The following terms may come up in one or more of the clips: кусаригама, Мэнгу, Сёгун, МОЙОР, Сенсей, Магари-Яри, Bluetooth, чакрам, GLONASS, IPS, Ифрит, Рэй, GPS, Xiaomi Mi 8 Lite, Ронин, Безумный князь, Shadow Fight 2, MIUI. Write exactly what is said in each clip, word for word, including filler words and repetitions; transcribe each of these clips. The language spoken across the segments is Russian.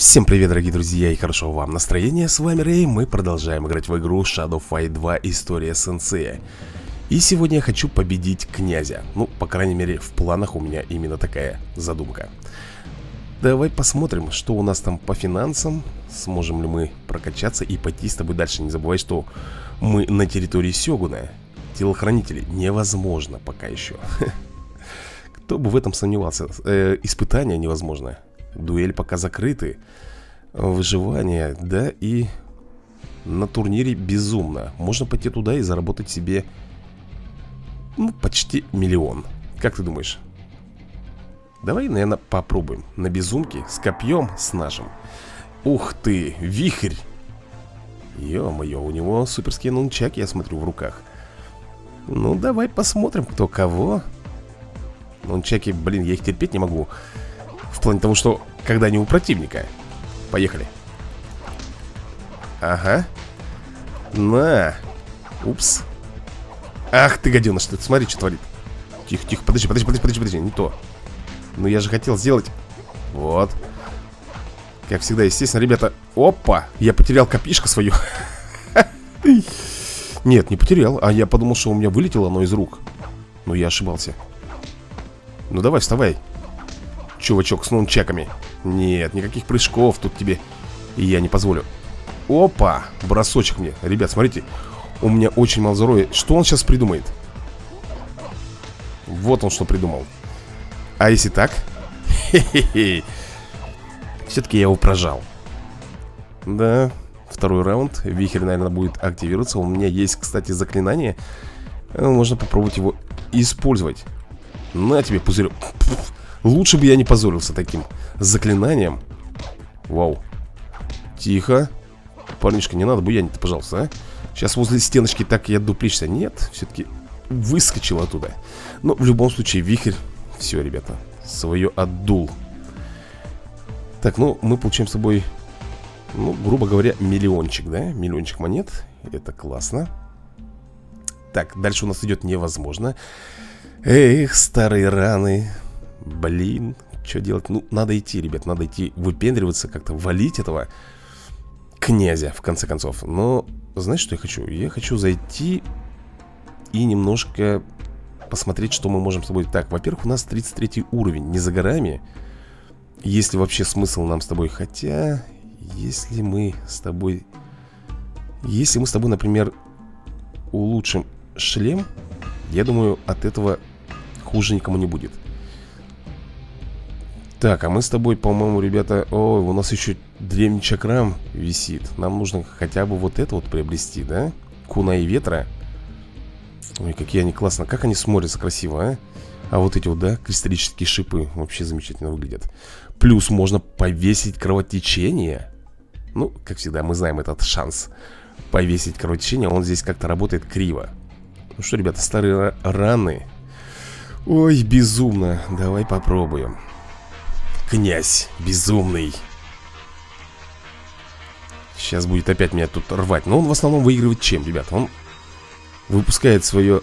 Всем привет, дорогие друзья, и хорошего вам настроения. С вами Рэй, мы продолжаем играть в игру Shadow Fight два История Сенсея. И сегодня я хочу победить князя. Ну, по крайней мере, в планах у меня именно такая задумка. Давай посмотрим, что у нас там по финансам. Сможем ли мы прокачаться и пойти с тобой дальше. Не забывай, что мы на территории Сёгуна. Телохранители невозможно пока еще. Кто бы в этом сомневался. Испытания невозможно. Дуэль пока закрыты. Выживание, да, и на турнире безумно. Можно пойти туда и заработать себе, ну, почти миллион. Как ты думаешь? Давай, наверное, попробуем. На безумке, с копьем, с нашим. Ух ты, вихрь. Ё-моё, у него суперские нунчаки, я смотрю, в руках. Ну, давай посмотрим, кто кого. Нунчаки, блин, я их терпеть не могу. В плане того, что когда они у противника. Поехали. Ага. На. Упс. Ах ты, гаденыш, ты смотри, что творит. Тихо, тихо, подожди, подожди, подожди, подожди, подожди, не то. Ну я же хотел сделать. Вот. Как всегда, естественно, ребята. Опа, я потерял копишку свою. Нет, не потерял, а я подумал, что у меня вылетело оно из рук. Но я ошибался. Ну давай, вставай, чувачок с нунчаками. Нет, никаких прыжков тут тебе я не позволю. Опа, бросочек мне. Ребят, смотрите, у меня очень мало здоровья. Что он сейчас придумает? Вот он что придумал. А если так? Хе-хе-хе. Все-таки я его прожал. Да, второй раунд. Вихрь, наверное, будет активироваться. У меня есть, кстати, заклинание. Можно попробовать его использовать. На тебе, пузырек. Лучше бы я не позорился таким заклинанием. Вау. Тихо. Парнишка, не надо буянить, пожалуйста, а? Сейчас возле стеночки так и отдуплишься. Нет, все-таки выскочил оттуда. Но в любом случае вихрь. Все, ребята, свое отдул. Так, ну мы получаем с собой, ну, грубо говоря, миллиончик, да? Миллиончик монет, это классно. Так, дальше у нас идет невозможно. Эх, старые раны. Блин, что делать? Ну, надо идти, ребят, надо идти выпендриваться, как-то валить этого князя, в конце концов. Но, знаешь, что я хочу? Я хочу зайти и немножко посмотреть, что мы можем с тобой. Так, во-первых, у нас тридцать третий уровень, не за горами. Есть ли вообще смысл нам с тобой? Хотя, если мы с тобой... Если мы с тобой, например, улучшим шлем, я думаю, от этого хуже никому не будет. Так, а мы с тобой, по-моему, ребята... Ой, у нас еще древний чакрам висит. Нам нужно хотя бы вот это вот приобрести, да? Куна и ветра. Ой, какие они классно. Как они смотрятся красиво, а? А вот эти вот, да, кристаллические шипы. Вообще замечательно выглядят. Плюс можно повесить кровотечение. Ну, как всегда, мы знаем этот шанс. Повесить кровотечение, он здесь как-то работает криво. Ну что, ребята, старые раны. Ой, безумно. Давай попробуем. Князь безумный. Сейчас будет опять меня тут рвать. Но он в основном выигрывает чем, ребят? Он выпускает свое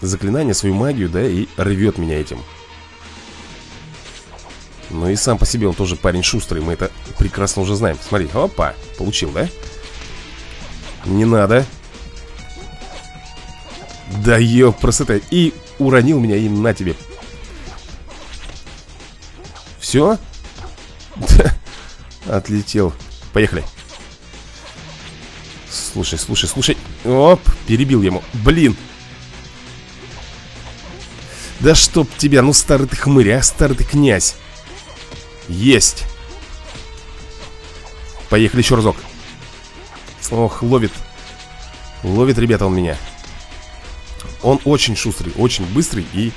заклинание, свою магию, да, и рвет меня этим. Ну и сам по себе он тоже парень шустрый. Мы это прекрасно уже знаем. Смотри, опа, получил, да? Не надо. Да ё, красота. И уронил меня, и на тебе. Все? Отлетел. Поехали. Слушай, слушай, слушай. Оп, перебил ему. Блин. Да чтоб тебя, ну старый ты хмырь, а старый ты князь. Есть. Поехали еще разок. Ох, ловит. Ловит, ребята, он меня. Он очень шустрый, очень быстрый. И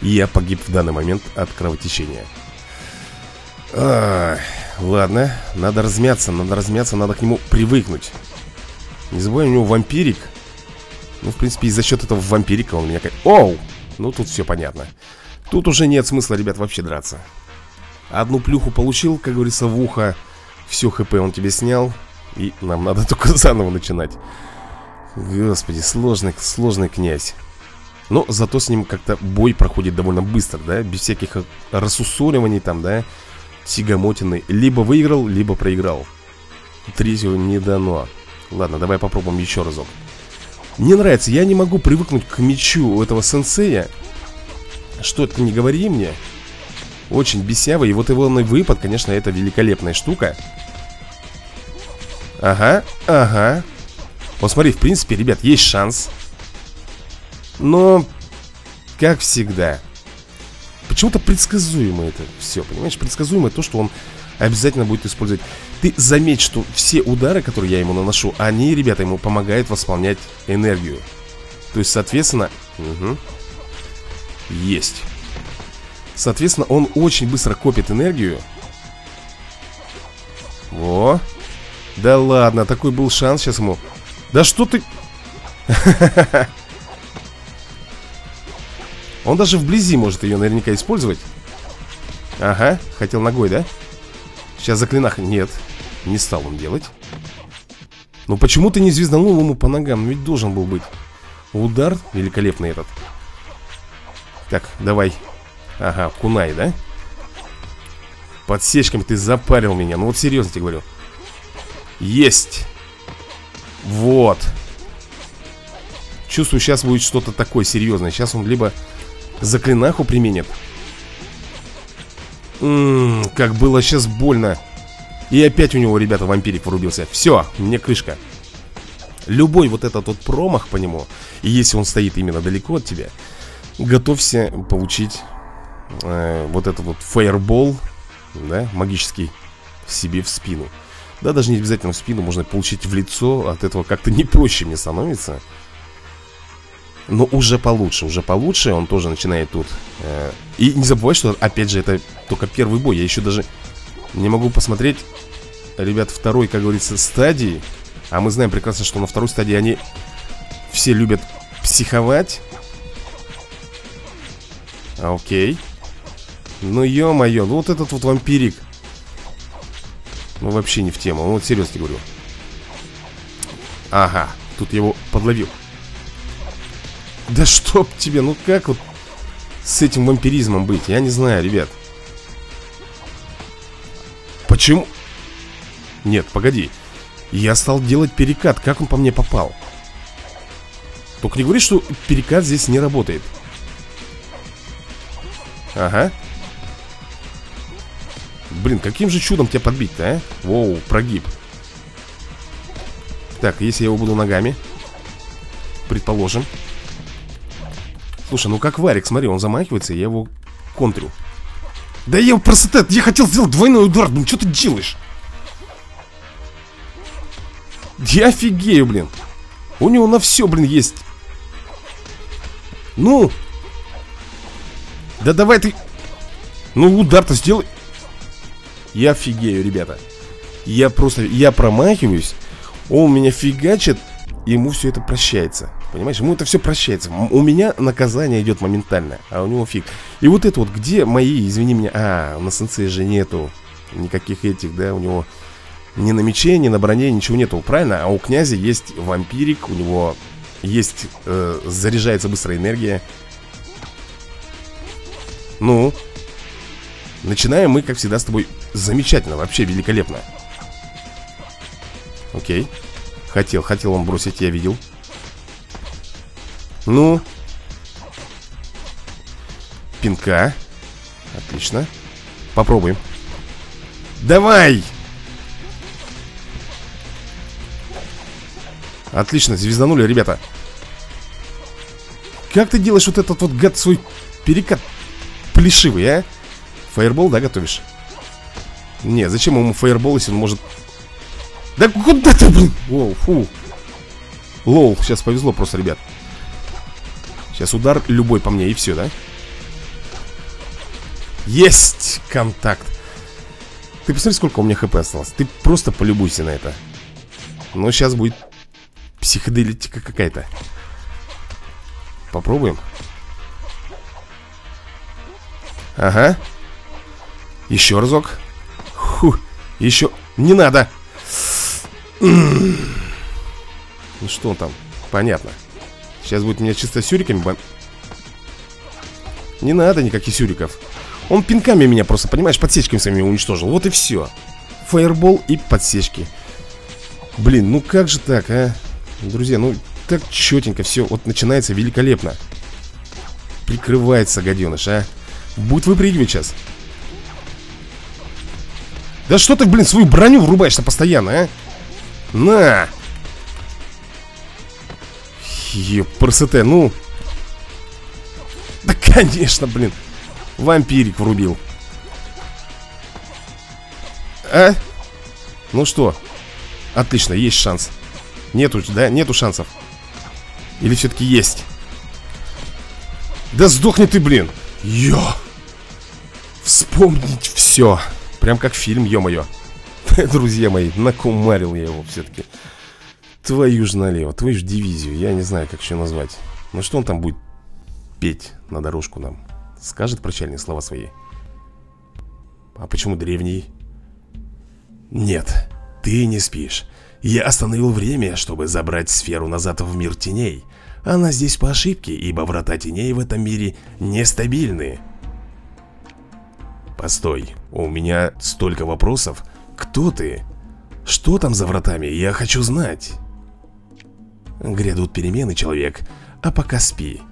я погиб в данный момент от кровотечения. А, ладно, надо размяться, надо размяться, надо к нему привыкнуть. Не забывай, у него вампирик. Ну, в принципе, и за счет этого вампирика он меня... Оу! Ну, тут все понятно. Тут уже нет смысла, ребят, вообще драться. Одну плюху получил, как говорится, в ухо. Все хп он тебе снял. И нам надо только заново начинать. Господи, сложный, сложный князь. Но зато с ним как-то бой проходит довольно быстро, да? Без всяких рассусоливаний там, да? сигамотиной. Либо выиграл, либо проиграл. Третьего не дано. Ладно, давай попробуем еще разок. Мне нравится, я не могу привыкнуть к мечу у этого сенсея. Что это, не говори мне. Очень бесявый. И вот его выпад, конечно, это великолепная штука. Ага, ага. Вот смотри, в принципе, ребят, есть шанс. Но, как всегда, почему-то предсказуемо это все, понимаешь? Предсказуемо то, что он обязательно будет использовать. Ты заметь, что все удары, которые я ему наношу, они, ребята, ему помогают восполнять энергию. То есть, соответственно... Угу. Есть. Соответственно, он очень быстро копит энергию. Во. Да ладно, такой был шанс сейчас ему. Да что ты... Он даже вблизи может ее наверняка использовать. Ага, хотел ногой, да? Сейчас заклинах... Нет, не стал он делать. Ну почему ты не звезданул ему по ногам? Ведь должен был быть удар великолепный этот. Так, давай. Ага, кунай, да? Подсечками ты запарил меня. Ну вот серьезно тебе говорю. Есть. Вот. Чувствую, сейчас будет что-то такое серьезное. Сейчас он либо заклинаху применит. Ммм, как было сейчас больно. И опять у него, ребята, вампирик вырубился. Все, мне крышка. Любой вот этот вот промах по нему, и если он стоит именно далеко от тебя, готовься получить э, вот этот вот фаербол, да, магический, себе в спину. Да, даже не обязательно в спину, можно получить в лицо. От этого как-то не проще мне становится. Но уже получше, уже получше. Он тоже начинает тут. э, И не забывай, что, опять же, это только первый бой. Я еще даже не могу посмотреть, ребят, второй, как говорится, стадии. А мы знаем прекрасно, что на второй стадии они все любят психовать. Окей. Ну, ё-моё, ну вот этот вот вампирик. Ну, вообще не в тему, ну вот серьезно говорю. Ага, тут я его подловил. Да чтоб тебе, ну как вот с этим вампиризмом быть? Я не знаю, ребят. Почему? Нет, погоди. Я стал делать перекат, как он по мне попал? Только не говори, что перекат здесь не работает. Ага. Блин, каким же чудом тебя подбить-то, а? Воу, прогиб. Так, если я его буду ногами, предположим. Слушай, ну как варик, смотри, он замахивается, и я его контрю. Да я его просто... Я хотел сделать двойной удар, блин, что ты делаешь? Я офигею, блин. У него на все, блин, есть. Ну... Да давай ты... Ну удар-то сделай. Я офигею, ребята. Я просто... Я промахиваюсь. Он меня фигачит. Ему все это прощается. Понимаешь? Ему это все прощается. У меня наказание идет моментально. А у него фиг. И вот это вот, где мои... Извини меня... А, у нас сенсея же нету. Никаких этих, да? У него ни на мече, ни на броне ничего нету. Правильно? А у князя есть вампирик. У него есть... Э, заряжается быстрая энергия. Ну, начинаем мы, как всегда, с тобой замечательно, вообще великолепно. Окей. Хотел, хотел он бросить, я видел. Ну. Пинка. Отлично. Попробуем. Давай! Отлично, звезданули, ребята. Как ты делаешь вот этот вот, гад, свой перекат? Плешивый, а? Фаербол, да, готовишь? Не, зачем ему фаербол, если он может... Да куда ты, блин? Воу, фу. Лол, сейчас повезло просто, ребят. Сейчас удар любой по мне, и все, да? Есть контакт. Ты посмотри, сколько у меня хп осталось. Ты просто полюбуйся на это. Но сейчас будет психоделитика какая-то. Попробуем. Ага. Еще разок. Ху. Еще. Не надо. Ну что он там? Понятно. Сейчас будет меня чисто сюриками бомбить. Не надо никаких сюриков. Он пинками меня просто, понимаешь, подсечками своими уничтожил. Вот и все. Фаербол и подсечки. Блин, ну как же так, а? Друзья, ну так четенько все. Вот начинается великолепно. Прикрывается, гаденыш, а. Будет выпрыгивать сейчас. Да что ты, блин, свою броню врубаешься постоянно, а? На! Ёпрст, ну. Да, конечно, блин. Вампирик врубил. А? Ну что? Отлично, есть шанс. Нету, да? Нету шансов. Или все-таки есть? Да сдохни ты, блин. Ё. Вспомнить все. Прям как фильм, ё-моё. Друзья мои, накумарил я его все-таки. Твою ж налево, твою ж дивизию. Я не знаю, как еще назвать. Ну что он там будет петь на дорожку нам? Скажет прощальные слова свои? А почему древний? Нет, ты не спишь. Я остановил время, чтобы забрать сферу назад в мир теней. Она здесь по ошибке, ибо врата теней в этом мире нестабильны. Постой, у меня столько вопросов. Кто ты? Что там за вратами? Я хочу знать. Грядут перемены, человек, а пока спи.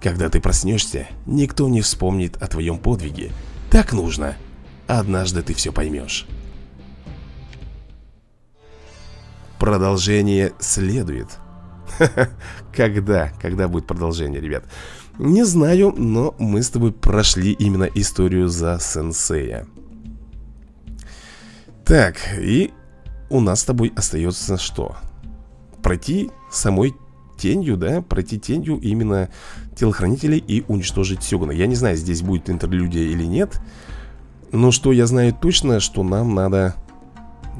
Когда ты проснешься, никто не вспомнит о твоем подвиге. Так нужно. Однажды ты все поймешь. Продолжение следует. Когда? Когда будет продолжение, ребят? Не знаю, но мы с тобой прошли именно историю за сенсея. Так, и у нас с тобой остается что? Пройти самой тенью, да? Пройти тенью именно телохранителей и уничтожить Сёгуна. Я не знаю, здесь будет интерлюдия или нет. Но что я знаю точно, что нам надо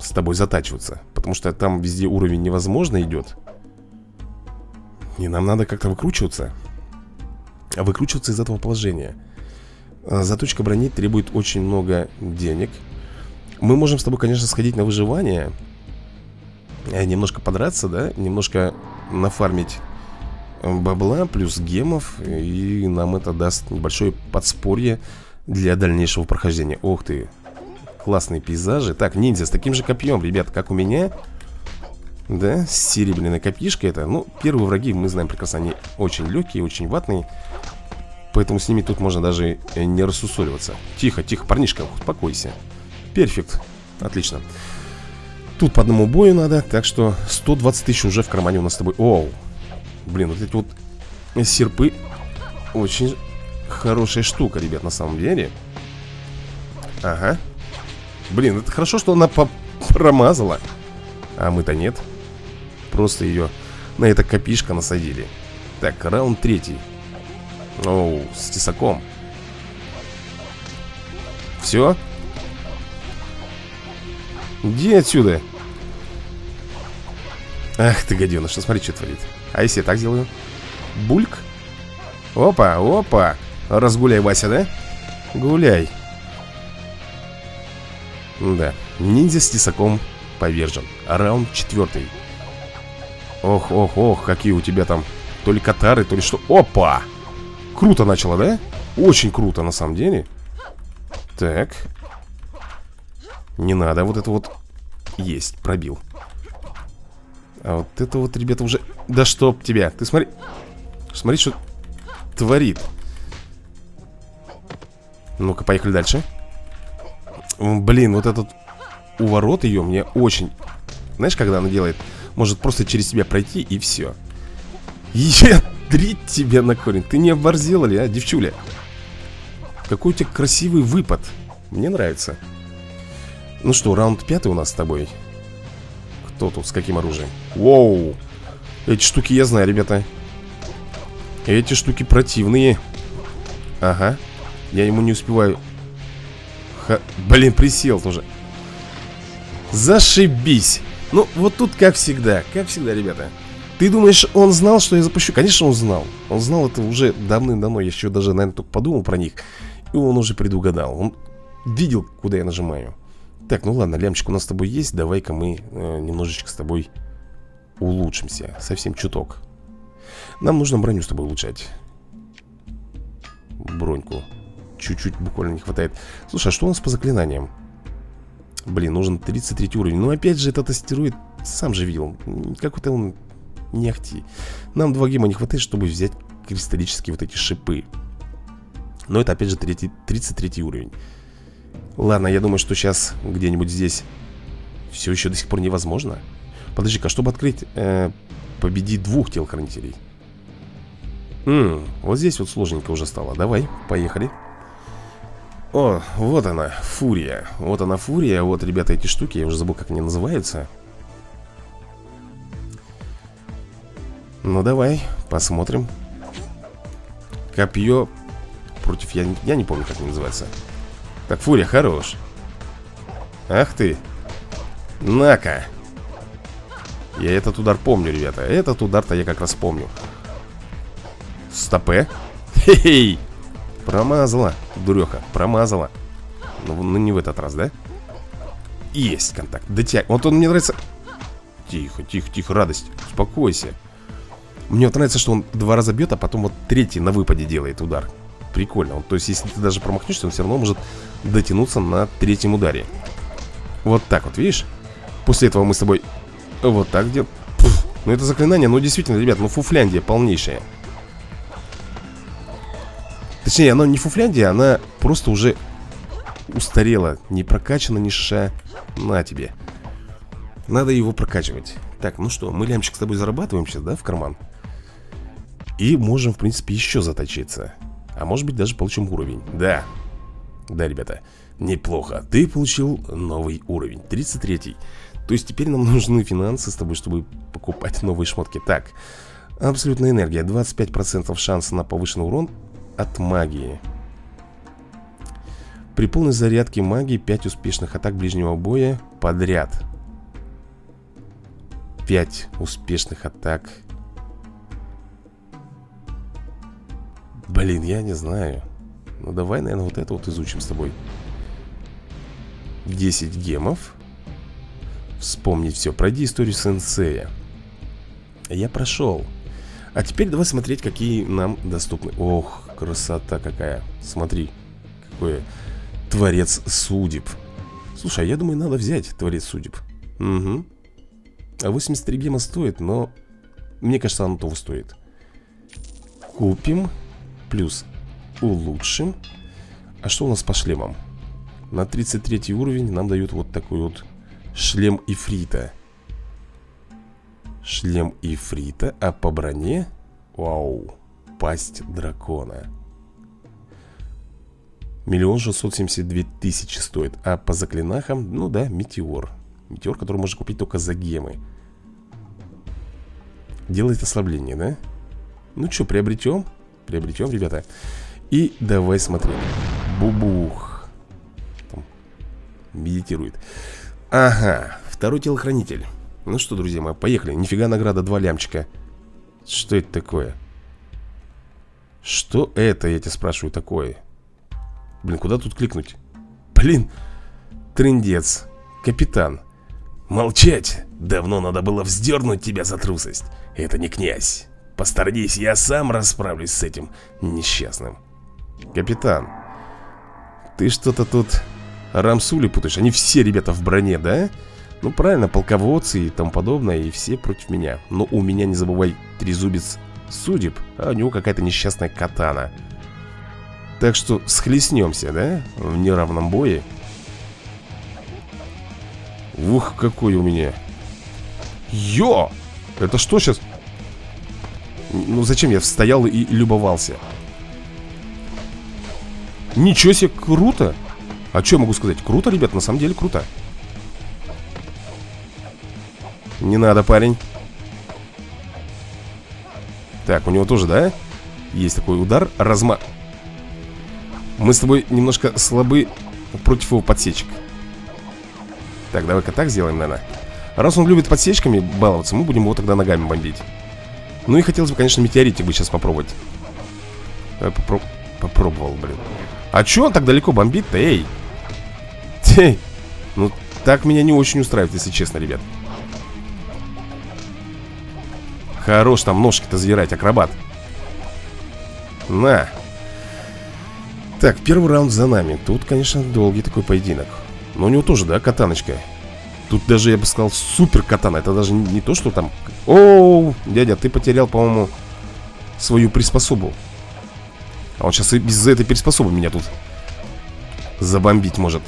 с тобой затачиваться. Потому что там везде уровень невозможно идет. И нам надо как-то выкручиваться. Выкручиваться из этого положения. Заточка брони требует очень много денег. Мы можем с тобой, конечно, сходить на выживание. Немножко подраться, да? Немножко нафармить бабла, плюс гемов. И нам это даст небольшое подспорье для дальнейшего прохождения. Ох ты, классные пейзажи. Так, ниндзя с таким же копьем, ребят, как у меня. Да, серебряная копьишка это. Ну, первые враги, мы знаем прекрасно, они очень легкие, очень ватные. Поэтому с ними тут можно даже не рассусоливаться. Тихо, тихо, парнишка, успокойся. Перфект, отлично. Тут по одному бою надо, так что сто двадцать тысяч уже в кармане у нас с тобой. Оу, блин, вот эти вот серпы. Очень хорошая штука, ребят, на самом деле. Ага. Блин, это хорошо, что она промазала. А мы-то нет. Просто ее на это копишка насадили. Так, раунд третий. Оу, с тесаком. Все. Иди отсюда. Ах ты, гаденыш, ну смотри, что творит. А если я так сделаю? Бульк. Опа, опа. Разгуляй, Вася, да? Гуляй. Да, ниндзя с тесаком повержен. Раунд четвертый. Ох, ох, ох, какие у тебя там то ли катары, то ли что. Опа! Круто начало, да? Очень круто, на самом деле. Так. Не надо, вот это вот. Есть, пробил. А вот это вот, ребята, уже. Да чтоб тебя, ты смотри. Смотри, что творит. Ну-ка, поехали дальше. Блин, вот этот уворот ее мне очень... Знаешь, когда она делает? Может просто через тебя пройти и все. Ядрить тебя на корень. Ты не оборзела ли, а, девчуля? Какой у тебя красивый выпад. Мне нравится. Ну что, раунд пятый у нас с тобой. Кто тут, с каким оружием? Воу! Эти штуки я знаю, ребята. Эти штуки противные. Ага. Я ему не успеваю. Ха... Блин, присел тоже. Зашибись. Ну, вот тут как всегда. Как всегда, ребята. Ты думаешь, он знал, что я запущу? Конечно, он знал. Он знал это уже давным-давно. Я еще даже, наверное, только подумал про них. И он уже предугадал. Он видел, куда я нажимаю. Так, ну ладно, лямчик у нас с тобой есть. Давай-ка мы э, немножечко с тобой улучшимся. Совсем чуток. Нам нужно броню с тобой улучшать. Броньку. чуть-чуть буквально не хватает. Слушай, а что у нас по заклинаниям? Блин, нужен тридцать третий уровень. Ну опять же этот астероид, сам же видел, какой-то он не ахти. Нам два гема не хватает, чтобы взять кристаллические вот эти шипы. Но это опять же тридцать третий уровень. Ладно, я думаю, что сейчас где-нибудь здесь все еще до сих пор невозможно. Подожди-ка, чтобы открыть, э, победи двух телохранителей. М-м, вот здесь вот сложненько уже стало. Давай, поехали. О, вот она, фурия. Вот она, фурия. Вот, ребята, эти штуки. Я уже забыл, как они называются. Ну, давай, посмотрим. Копье против... Я, я не помню, как они называются. Так, фурия, хорош. Ах ты. На-ка. Я этот удар помню, ребята. Этот удар-то я как раз помню. Стопе. Хе-хей. Промазала, дуреха, промазала. Ну, ну не в этот раз, да? Есть контакт, дотяг... Вот он мне нравится. Тихо, тихо, тихо, радость, успокойся. Мне вот нравится, что он два раза бьет, а потом вот третий на выпаде делает удар. Прикольно, он, то есть если ты даже промахнешься, он все равно может дотянуться на третьем ударе. Вот так вот, видишь? После этого мы с тобой вот так делаем. Ну это заклинание, ну действительно, ребят, ну фуфляндия полнейшая. Точнее, она не фуфляндия, она просто уже устарела. Не прокачана, ни ша. На тебе. Надо его прокачивать. Так, ну что, мы лямчик с тобой зарабатываем сейчас, да, в карман. И можем, в принципе, еще заточиться. А может быть, даже получим уровень. Да. Да, ребята, неплохо. Ты получил новый уровень, тридцать третий. То есть теперь нам нужны финансы с тобой, чтобы покупать новые шмотки. Так, абсолютная энергия, двадцать пять процентов шанса на повышенный урон от магии. При полной зарядке магии пять успешных атак ближнего боя подряд. пять успешных атак. Блин, я не знаю. Ну давай, наверное, вот это вот изучим с тобой. десять гемов. Вспомнить все. Пройди историю сенсея. Я прошел. А теперь давай смотреть, какие нам доступны. Ох, красота какая. Смотри, какой творец судеб. Слушай, а я думаю, надо взять творец судеб. Угу. А восемьдесят три гема стоит, но мне кажется, оно того стоит. Купим. Плюс улучшим. А что у нас по шлемам? На тридцать третий уровень нам дают вот такой вот шлем Ифрита. Шлем Ифрита, а по броне... Вау. Пасть дракона. миллион шестьсот семьдесят две тысячи стоит. А по заклинахам, ну да, метеор. Метеор, который можно купить только за гемы. Делает ослабление, да? Ну что, приобретем? Приобретем, ребята. И давай смотреть. Бубух. Там медитирует. Ага, второй телохранитель. Ну что, друзья мои, поехали. Нифига награда, два лямчика. Что это такое? Что это, я тебя спрашиваю, такое? Блин, куда тут кликнуть? Блин, трындец. Капитан. Молчать! Давно надо было вздернуть тебя за трусость. Это не князь. Посторонись, я сам расправлюсь с этим несчастным. Капитан, ты что-то тут рамсули путаешь. Они все, ребята, в броне, да? Ну правильно, полководцы и тому подобное. И все против меня. Но у меня, не забывай, трезубец судеб, а у него какая-то несчастная катана. Так что схлестнемся, да? В неравном бое. Ух, какой у меня. Йо! Это что сейчас? Ну зачем я стоял и любовался? Ничего себе, круто! А что я могу сказать? Круто, ребят, на самом деле круто. Не надо, парень. Так, у него тоже, да? Есть такой удар, разма... Мы с тобой немножко слабы против его подсечек. Так, давай-ка так сделаем, наверное. Раз он любит подсечками баловаться, мы будем его тогда ногами бомбить. Ну и хотелось бы, конечно, метеоритик бы сейчас попробовать. Я попро... Попробовал, блин. А чё он так далеко бомбит-то, эй? Тей. Ну, так меня не очень устраивает, если честно, ребят. Хорош там ножки-то задирать, акробат. На. Так, первый раунд за нами. Тут, конечно, долгий такой поединок. Но у него тоже, да, катаночка. Тут даже, я бы сказал, супер катана. Это даже не то, что там... Оу, дядя, ты потерял, по-моему, свою приспособу. А он сейчас и без этой приспособы меня тут забомбить может.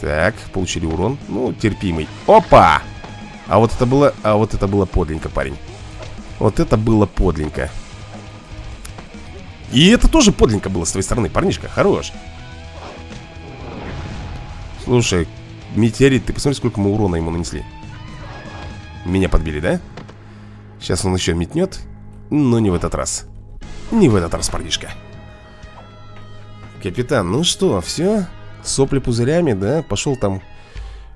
Так, получили урон. Ну, терпимый. Опа! А вот это было... А вот это было подленько, парень. Вот это было подленько. И это тоже подленько было с твоей стороны, парнишка. Хорош. Слушай, метеорит, ты посмотри, сколько мы урона ему нанесли. Меня подбили, да? Сейчас он еще метнет. Но не в этот раз. Не в этот раз, парнишка. Капитан, ну что, все? Сопли пузырями, да? Пошел там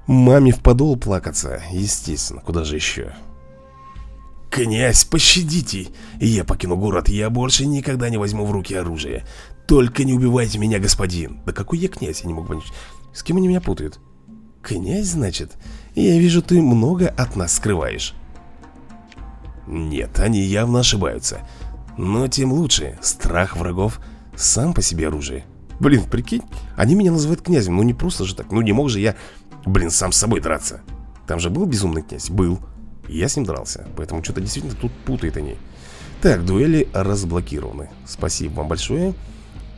маме в подол плакаться. Естественно, куда же еще? Князь, пощадите. Я покину город, я больше никогда не возьму в руки оружие. Только не убивайте меня, господин. Да какой я князь, я не могу понять. С кем они меня путают? Князь, значит? Я вижу, ты много от нас скрываешь. Нет, они явно ошибаются. Но тем лучше. Страх врагов сам по себе оружие. Блин, прикинь, они меня называют князем. Ну не просто же так, ну не мог же я, блин, сам с собой драться. Там же был безумный князь? Был. Я с ним дрался, поэтому что-то действительно тут путает они. Так, дуэли разблокированы. Спасибо вам большое.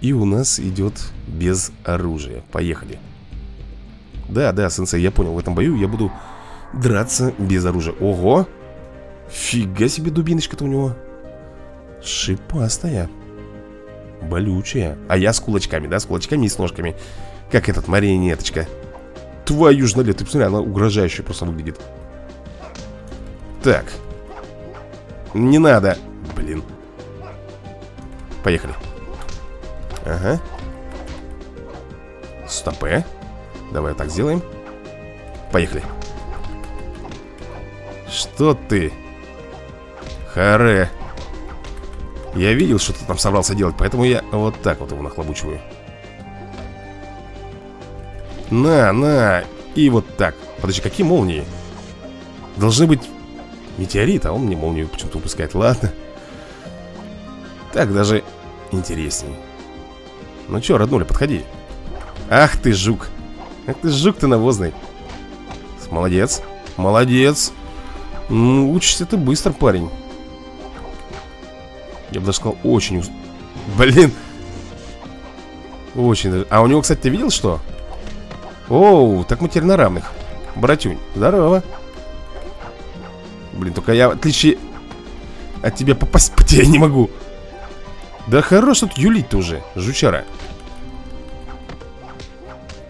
И у нас идет без оружия. Поехали. Да, да, сенсей, я понял, в этом бою я буду драться без оружия. Ого! Фига себе дубиночка-то у него. Шипастая. Болючая. А я с кулачками, да, с кулачками и с ножками. Как этот, марионеточка. Твою ж налет, ты посмотри, она угрожающе просто выглядит. Так. Не надо. Блин. Поехали. Ага. Стопэ. Давай вот так сделаем. Поехали. Что ты? Харе. Я видел, что ты там собрался делать, поэтому я вот так вот его нахлобучиваю. На, на. И вот так. Подожди, какие молнии? Должны быть метеорит, а он мне молнию почему-то упускает. Ладно. Так даже интереснее. Ну чё, роднуля, подходи. Ах ты жук. Ах ты жук ты навозный. Молодец. Молодец. Ну, учишься ты быстро, парень. Я бы даже сказал, очень уст... Блин. Очень даже... А у него, кстати, ты видел что? Оу, так мы теперь на равных. Братюнь, здорово. Блин, только я, в отличие от тебя, попасть по тебе не могу. Да хорош тут юлить-то уже, жучара.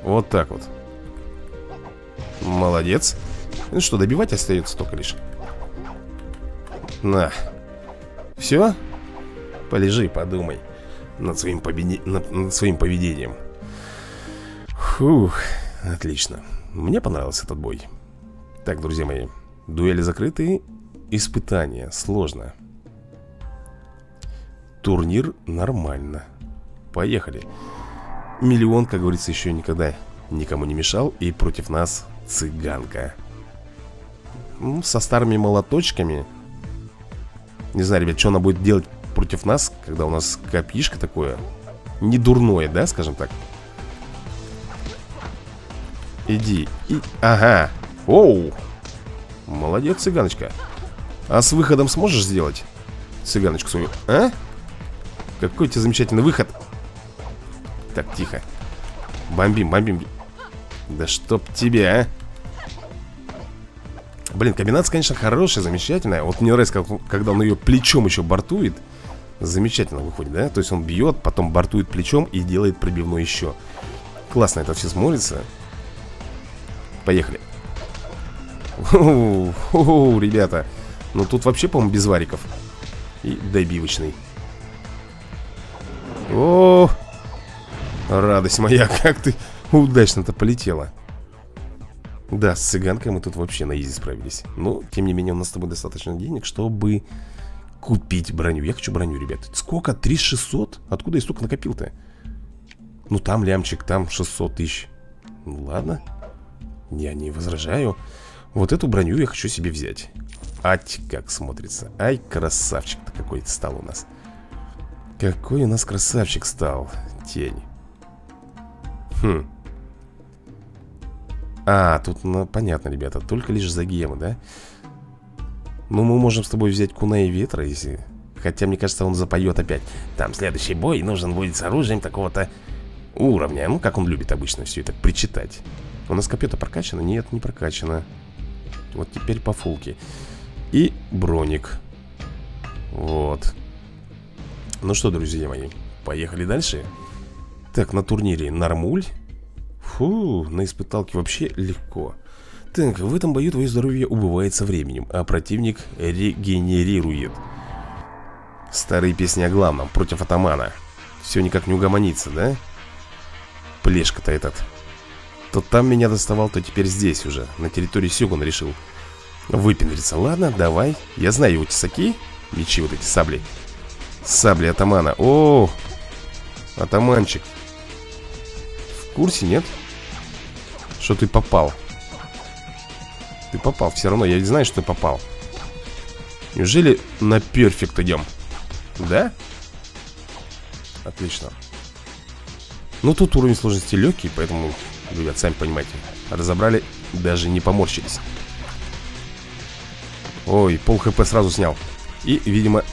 Вот так вот. Молодец. Ну что, добивать остается только лишь. На. Все? Полежи, подумай над своим, победи... над... над своим поведением. Фух, отлично. Мне понравился этот бой. Так, друзья мои. Дуэли закрыты. Испытания. Сложно. Турнир нормально. Поехали. Миллион, как говорится, еще никогда никому не мешал. И против нас цыганка. Ну, со старыми молоточками. Не знаю, ребят, что она будет делать против нас, когда у нас копьишко такое. Не дурное, да, скажем так. Иди. И... Ага. Оу. Молодец, цыганочка. А с выходом сможешь сделать? Цыганочку свою, а? Какой у тебя замечательный выход. Так, тихо. Бомбим, бомбим. Да чтоб тебя, а. Блин, комбинация, конечно, хорошая, замечательная. Вот мне нравится, когда он ее плечом еще бортует. Замечательно выходит, да? То есть он бьет, потом бортует плечом и делает пробивной еще. Классно это все смотрится. Поехали. Оу, ребята. Ну тут вообще, по-моему, без вариков. И добивочный. О, радость моя, как ты удачно-то полетела. Да, с цыганкой мы тут вообще на изи справились. Но, тем не менее, у нас с тобой достаточно денег, чтобы купить броню. Я хочу броню, ребят. Сколько? три шестьсот? Откуда я столько накопил-то? Ну там лямчик, там шестьсот тысяч. Ну ладно. Я не возражаю. Вот эту броню я хочу себе взять. Ать, как смотрится. Ай, красавчик-то какой стал у нас. Какой у нас красавчик стал. тень. Хм. А, тут, ну, понятно, ребята. Только лишь за гемы, да? Ну, мы можем с тобой взять куна и ветра, если... Хотя, мне кажется, он запоет опять. Там следующий бой нужен будет с оружием такого-то уровня. Ну, как он любит обычно все это причитать. У нас копье-то прокачано? Нет, не прокачано. Вот теперь по фулке. И броник. Вот. Ну что, друзья мои, поехали дальше. Так, на турнире нормуль. Фу, на испыталке вообще легко. Так, в этом бою твое здоровье убывает со временем, а противник регенерирует. Старые песни о главном, против атамана. Все никак не угомонится, да? Плешка-то этот. То там меня доставал, то теперь здесь уже. На территории Сёгун решил выпендриться. Ладно, давай. Я знаю его тесаки. Мечи вот эти, сабли. Сабли атамана. О, атаманчик. В курсе, нет? Что ты попал? Ты попал, все равно, я ведь знаю, что ты попал. Неужели на перфект идем? Да? Отлично. Ну, тут уровень сложности легкий, поэтому, ребят, сами понимаете. Разобрали, даже не поморщились. Ой, пол хп сразу снял. И, видимо...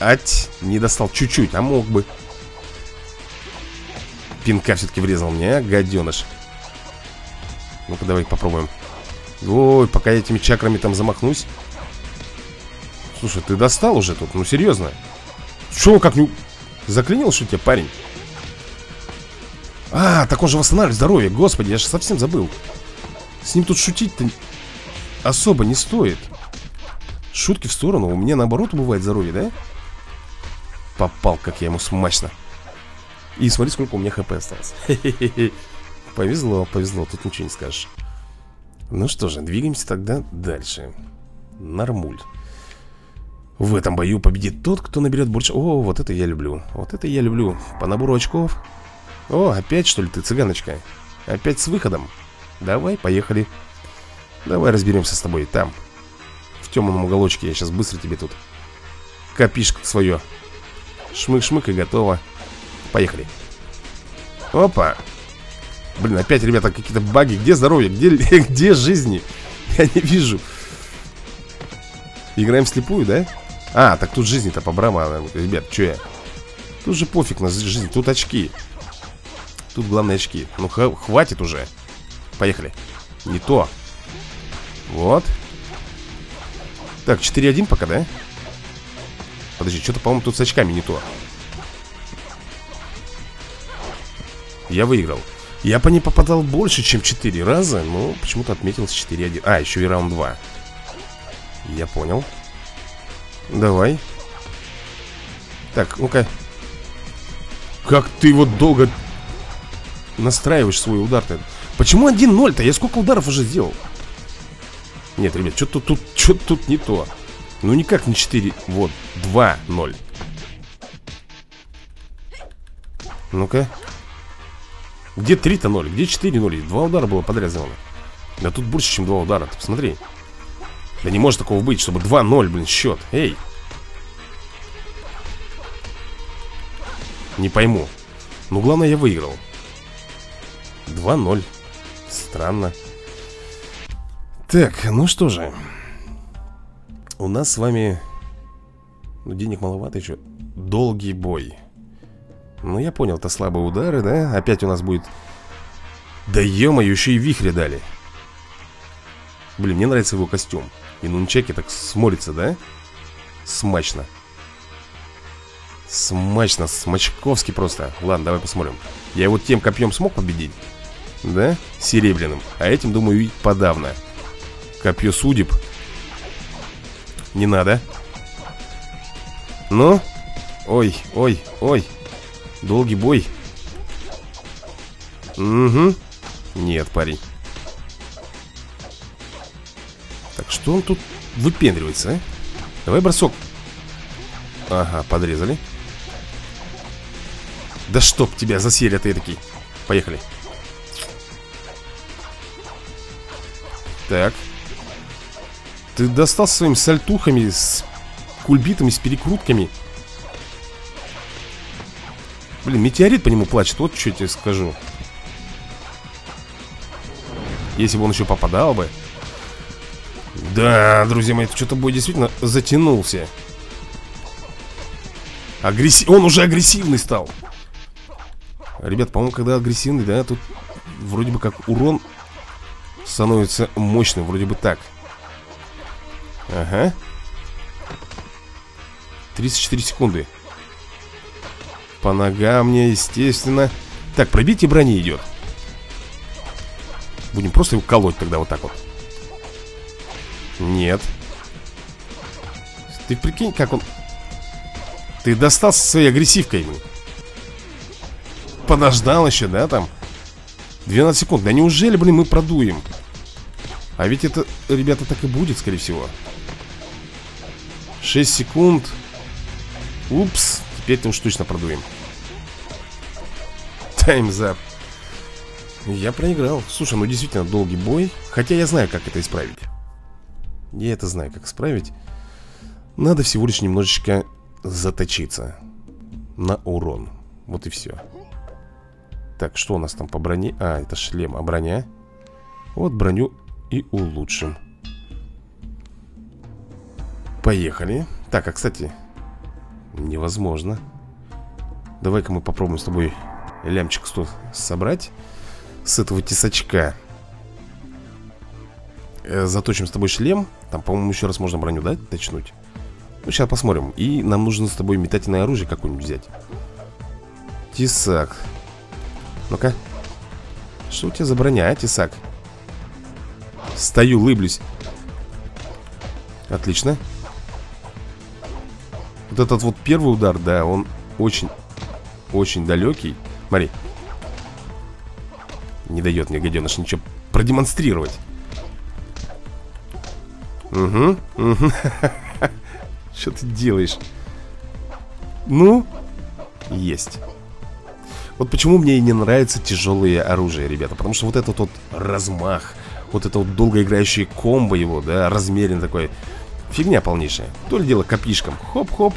Ать, не достал чуть-чуть, а мог бы. Пинка все-таки врезал мне, а, гаденыш. Ну-ка, давай попробуем. Ой, пока я этими чакрами там замахнусь. Слушай, ты достал уже тут, ну серьезно. Че, как не... Заклинил, что тебя, парень? А, так он же восстанавливает здоровье, господи, я же совсем забыл. С ним тут шутить-то особо не стоит. Шутки в сторону, у меня наоборот убывает здоровье, да? Попал, как я ему смачно. И смотри, сколько у меня хп осталось. Повезло, повезло, тут ничего не скажешь. Ну что же, двигаемся тогда дальше. Нормуль. В этом бою победит тот, кто наберет больше... О, вот это я люблю, вот это я люблю. По набору очков. О, опять что ли ты, цыганочка? Опять с выходом? Давай, поехали. Давай разберемся с тобой там. В темном уголочке я сейчас быстро тебе тут копишку свое. Шмык-шмык и готово. Поехали. Опа. Блин, опять, ребята, какие-то баги. Где здоровье? Где, где жизни? Я не вижу. Играем вслепую, да? А, так тут жизни-то по браму. Ребят, что я? Тут же пофиг на жизнь. Тут очки. Тут главное очки. Ну, хватит уже. Поехали. Не то. Вот. Так, четыре один пока, да? Подожди, что-то, по-моему, тут с очками не то. Я выиграл. Я по ней попадал больше, чем четыре раза, но почему-то отметился четыре один. А, еще и раунд два. Я понял. Давай. Так, ну-ка. Как ты вот долго настраиваешь свой удар-то? Почему один ноль-то? Я сколько ударов уже сделал? Нет, ребят, что-то тут, что-то тут не то. Ну никак не четыре. Вот, два ноль. Ну-ка. Где три-то ноль? Где четыре ноль? Два удара было подряд сделано. Да тут больше, чем два удара, ты посмотри. Да не может такого быть, чтобы два ноль, блин, счет. Эй. Не пойму. Ну, главное, я выиграл. два ноль. Странно. Так, ну что же. У нас с вами... Ну, денег маловато еще. Долгий бой. Ну, я понял, это слабые удары, да? Опять у нас будет... Да ё-моё, еще и вихри дали. Блин, мне нравится его костюм. И нунчаки так смотрится, да? Смачно. Смачно, смачковски просто. Ладно, давай посмотрим. Я его тем копьем смог победить? Да? Серебряным. А этим, думаю, и подавно. Копье судеб. Не надо. Ну? Ой, ой, ой. Долгий бой. Угу. Нет, парень. Так, что он тут выпендривается, а? Давай бросок. Ага, подрезали. Да чтоб тебя засели, ты такие. Поехали. Так. Ты достал своими сальтухами, с кульбитами, с перекрутками. Блин, метеорит по нему плачет, вот что я тебе скажу. Если бы он еще попадал бы. Да, друзья мои, что-то бой действительно затянулся. Агрессив... Он уже агрессивный стал. Ребят, по-моему, когда агрессивный, да, тут вроде бы как урон становится мощным. Вроде бы так. Ага. тридцать четыре секунды. По ногам мне, естественно. Так, пробитие брони идет. Будем просто его колоть тогда вот так вот. Нет. Ты прикинь, как он... Ты достался своей агрессивкой. Подождал еще, да, там двенадцать секунд, да неужели, блин, мы продуем? А ведь это, ребята, так и будет, скорее всего. Шесть секунд. Упс, теперь-то уж точно продуем. Таймзап. Я проиграл. Слушай, ну действительно долгий бой. Хотя я знаю, как это исправить. Я это знаю, как исправить. Надо всего лишь немножечко заточиться на урон. Вот и все. Так, что у нас там по броне? А, это шлем, а броня? Вот броню и улучшим. Поехали. Так, а кстати, невозможно. Давай-ка мы попробуем с тобой лямчик сто собрать с этого тесачка. Заточим с тобой шлем. Там, по-моему, еще раз можно броню, да, точнуть? Ну, сейчас посмотрим. И нам нужно с тобой метательное оружие какое-нибудь взять. Тесак. Ну-ка. Что у тебя за броня, а, тесак? Стою, лыблюсь. Отлично. Вот этот вот первый удар, да, он очень, очень далекий. Смотри. Не дает мне, гаденыш, ничего продемонстрировать. Угу, угу. Что ты делаешь? Ну, есть. Вот почему мне и не нравятся тяжелые оружия, ребята. Потому что вот этот вот размах, вот это вот долгоиграющие комбо его, да, размерен такой. Фигня полнейшая. То ли дело копишком. Хоп-хоп.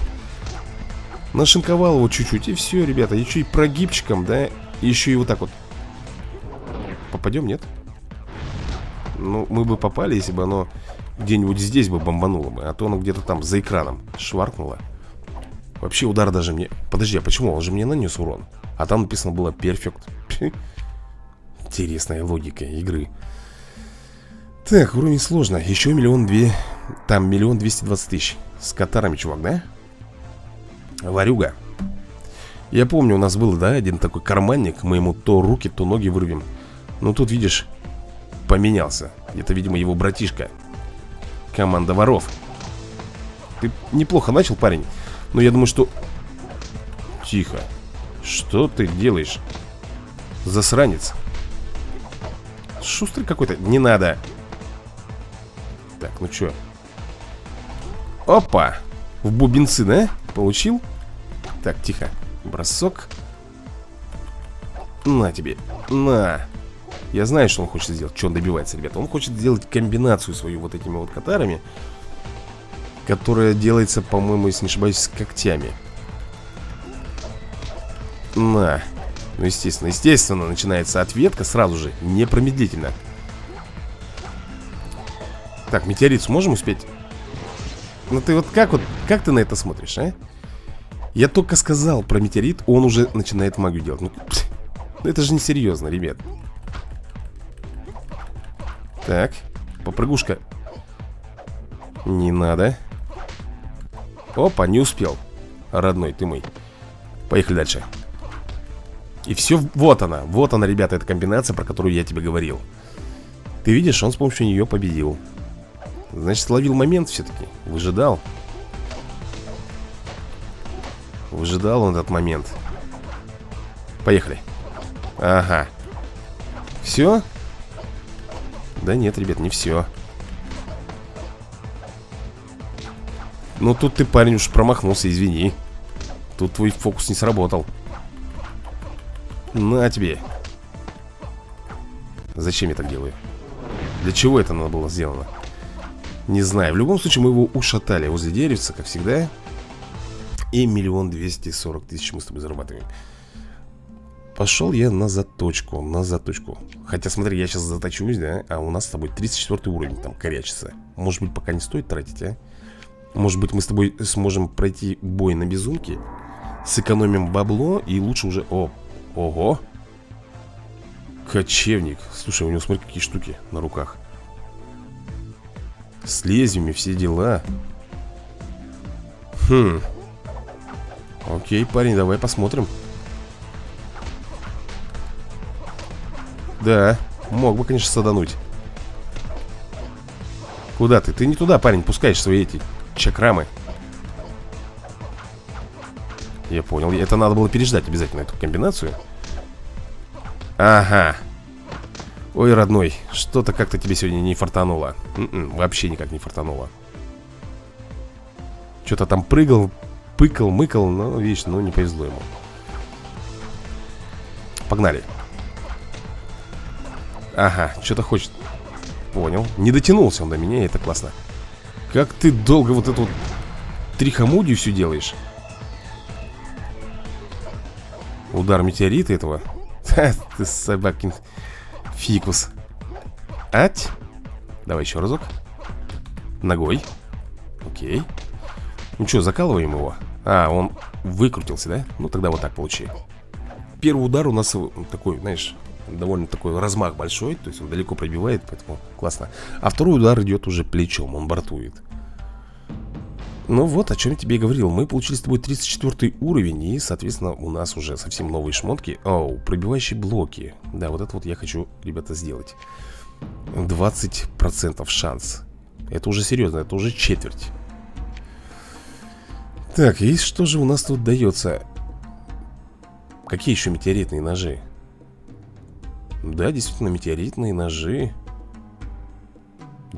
Нашинковал его чуть-чуть. И все, ребята. Еще и прогибчиком, да. И еще и вот так вот. Попадем, нет? Ну, мы бы попали, если бы оно где-нибудь здесь бы бомбануло бы. А то оно где-то там за экраном шваркнуло. Вообще удар даже мне... Подожди, а почему? Он же мне нанес урон. А там написано было перфект. Интересная логика игры. Так, уровень сложно. Еще миллион две... Там миллион двести двадцать тысяч. С катарами, чувак, да? Варюга. Я помню, у нас был, да, один такой карманник. Мы ему то руки, то ноги вырвем. Но тут, видишь, поменялся. Это, видимо, его братишка. Команда воров. Ты неплохо начал, парень. Но я думаю, что... Тихо. Что ты делаешь? Засранец. Шустрый какой-то. Не надо. Так, ну чё? Опа! В бубенцы, да? Получил? Так, тихо. Бросок. На тебе. На. Я знаю, что он хочет сделать. Что он добивается, ребята? Он хочет сделать комбинацию свою вот этими вот катарами. Которая делается, по-моему, если не ошибаюсь, с когтями. На. Ну, естественно, естественно, начинается ответка сразу же, непромедлительно. Так, метеорит сможем успеть? Ну ты вот как вот, как ты на это смотришь, а? Я только сказал про метеорит, он уже начинает магию делать. Ну, пфф, ну это же несерьезно, ребят. Так, попрыгушка. Не надо. Опа, не успел. Родной ты мой. Поехали дальше. И все, вот она, вот она, ребята, эта комбинация, про которую я тебе говорил. Ты видишь, он с помощью нее победил. Значит, словил момент все-таки. Выжидал. Выжидал он этот момент. Поехали. Ага. Все? Да нет, ребят, не все. Ну тут ты, парень, уж промахнулся, извини. Тут твой фокус не сработал. На тебе. Зачем я так делаю? Для чего это надо было сделано? Не знаю, в любом случае мы его ушатали возле деревца, как всегда. И миллион двести сорок тысяч мы с тобой зарабатываем. Пошел я на заточку, на заточку. Хотя, смотри, я сейчас заточусь, да, а у нас с тобой тридцать четвёртый уровень там корячится. Может быть, пока не стоит тратить, а? Может быть, мы с тобой сможем пройти бой на безумке, сэкономим бабло и лучше уже... О, ого! Кочевник. Слушай, у него, смотри, какие штуки на руках. С лезвиями, все дела. Хм. Окей, парень, давай посмотрим. Да, мог бы, конечно, садануть. Куда ты? Ты не туда, парень, пускаешь свои эти чакрамы. Я понял, это надо было переждать обязательно, эту комбинацию. Ага. Ой, родной, что-то как-то тебе сегодня не фартануло. М-м, вообще никак не фартануло. Что-то там прыгал, пыкал, мыкал, но, видишь, ну не повезло ему. Погнали. Ага, что-то хочет. Понял, не дотянулся он до меня, и это классно. Как ты долго вот эту вот трихомудию всю делаешь. Удар метеорита этого. Ха, ты собакин фикус. Ать. Давай еще разок. Ногой. Окей. Ну что, закалываем его. А, он выкрутился, да? Ну тогда вот так получи. Первый удар у нас такой, знаешь, довольно такой размах большой. То есть он далеко пробивает, поэтому классно. А второй удар идет уже плечом, он бортует. Ну вот, о чем я тебе и говорил. Мы получили с тобой тридцать четвёртый уровень. И, соответственно, у нас уже совсем новые шмотки. Оу, пробивающие блоки. Да, вот это вот я хочу, ребята, сделать. двадцать процентов шанс. Это уже серьезно, это уже четверть. Так, и что же у нас тут дается? Какие еще метеоритные ножи? Да, действительно, метеоритные ножи.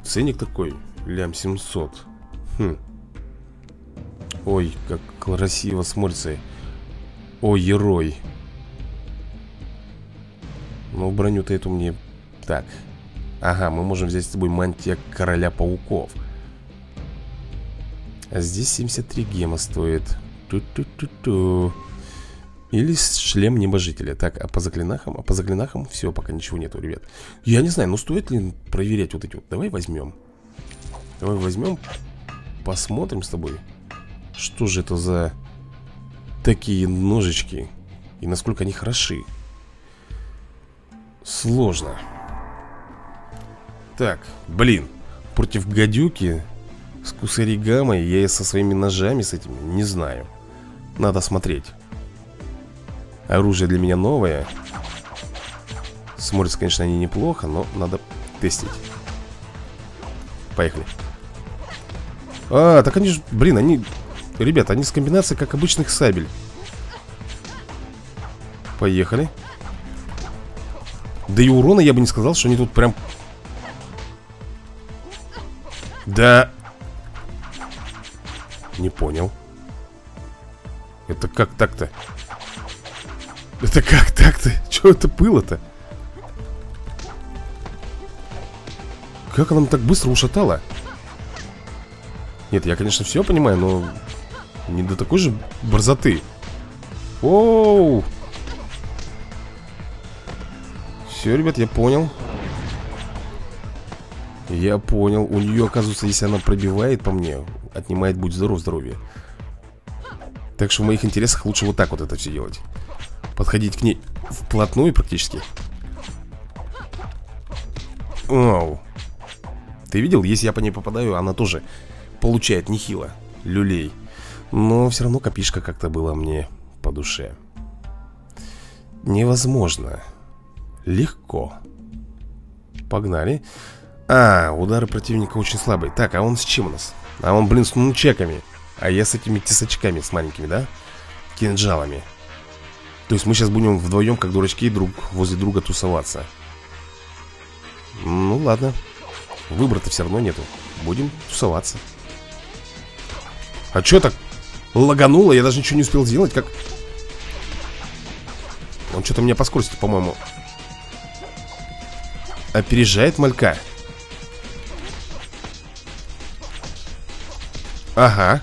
Ценник такой, лям семьсот. Хм. Ой, как красиво смотрится. Ой, герой. Ну, броню-то эту мне... Так. Ага, мы можем взять с собой мантия короля пауков. А здесь семьдесят три гема стоит. Ту-ту-ту-ту. Или шлем небожителя. Так, а по заклинахам? А по заклинахам все, пока ничего нету, ребят. Я не знаю, ну стоит ли проверять вот эти вот. Давай возьмем. Давай возьмем. Посмотрим с тобой. Что же это за такие ножички? И насколько они хороши? Сложно. Так, блин. Против гадюки с кусаригамой я и со своими ножами с этими не знаю. Надо смотреть. Оружие для меня новое. Смотрятся, конечно, они неплохо, но надо тестить. Поехали. А, так они же, блин, они... Ребята, они с комбинацией, как обычных сабель. Поехали. Да и урона я бы не сказал, что они тут прям... Да... Не понял. Это как так-то? Это как так-то? Что это было-то? Как она так быстро ушатала? Нет, я, конечно, все понимаю, но... Не до такой же борзоты. Оу! Все, ребят, я понял. Я понял. У нее, оказывается, если она пробивает по мне, отнимает, будь здоров, здоровье. Так что в моих интересах лучше вот так вот это все делать. Подходить к ней вплотную практически. Оу. Ты видел? Если я по ней попадаю, она тоже получает нехило люлей. Но все равно копишка как-то была мне по душе. Невозможно. Легко. Погнали. А, удары противника очень слабые. Так, а он с чем у нас? А он, блин, с нунчаками. А я с этими тесачками, с маленькими, да? Кинжалами. То есть мы сейчас будем вдвоем, как дурачки, друг возле друга тусоваться. Ну ладно. Выбора-то все равно нету. Будем тусоваться. А что так лагануло? Я даже ничего не успел сделать, как... Он что-то меня по скорости, по-моему, опережает малька. Ага.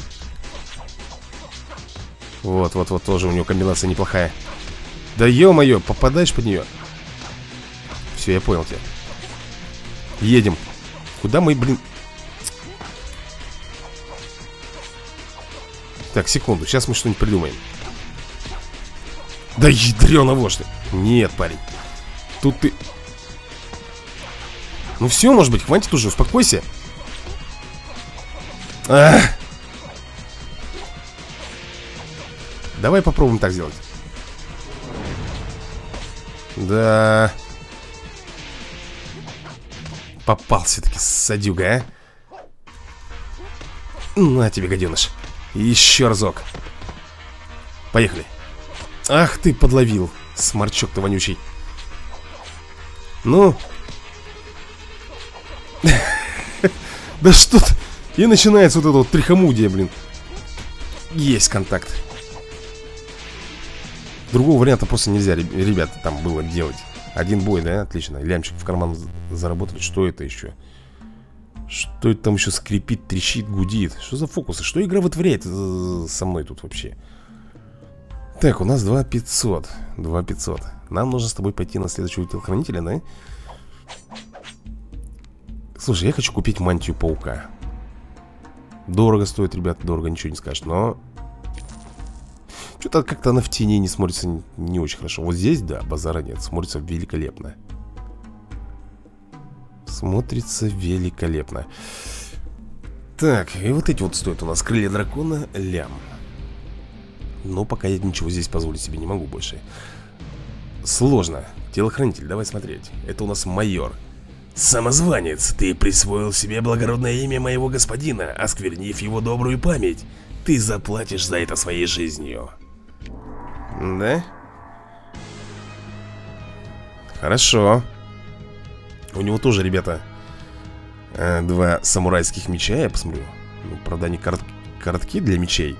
Вот, вот, вот, тоже у него комбинация неплохая. Да ё-моё, попадаешь под нее. Все, я понял тебя. Едем. Куда мы, блин? Так, секунду, сейчас мы что-нибудь придумаем. Да ядрёно вошли. Нет, парень. Тут ты... Ну все, может быть, хватит уже, успокойся. А-а-а. Давай попробуем так сделать. Да. Попался-таки, садюга, а. На тебе, гаденыш. Еще разок. Поехали. Ах ты, подловил. Сморчок-то вонючий. Ну. Да что ты. И начинается вот это вот трихомудие, блин. Есть контакт. Другого варианта просто нельзя, ребята, там было делать. Один бой, да? Отлично. Лямчик в карман заработали. Что это еще? Что это там еще скрипит, трещит, гудит? Что за фокусы? Что игра вытворяет со мной тут вообще? Так, у нас две тысячи пятьсот. две тысячи пятьсот. Нам нужно с тобой пойти на следующего телохранителя, да? Слушай, я хочу купить мантию паука. Дорого стоит, ребята, дорого, ничего не скажешь, но... Что-то как-то она в тени не смотрится не очень хорошо. Вот здесь, да, базара нет, смотрится великолепно. Смотрится великолепно. Так, и вот эти вот стоят у нас. Крылья дракона, лям. Но пока я ничего здесь позволить себе не могу больше. Сложно. Телохранитель, давай смотреть. Это у нас майор. Самозванец, ты присвоил себе благородное имя моего господина, осквернив его добрую память. Ты заплатишь за это своей жизнью. Да? Хорошо. У него тоже, ребята, два самурайских меча, я посмотрю. Ну, правда, они корот... коротки для мечей.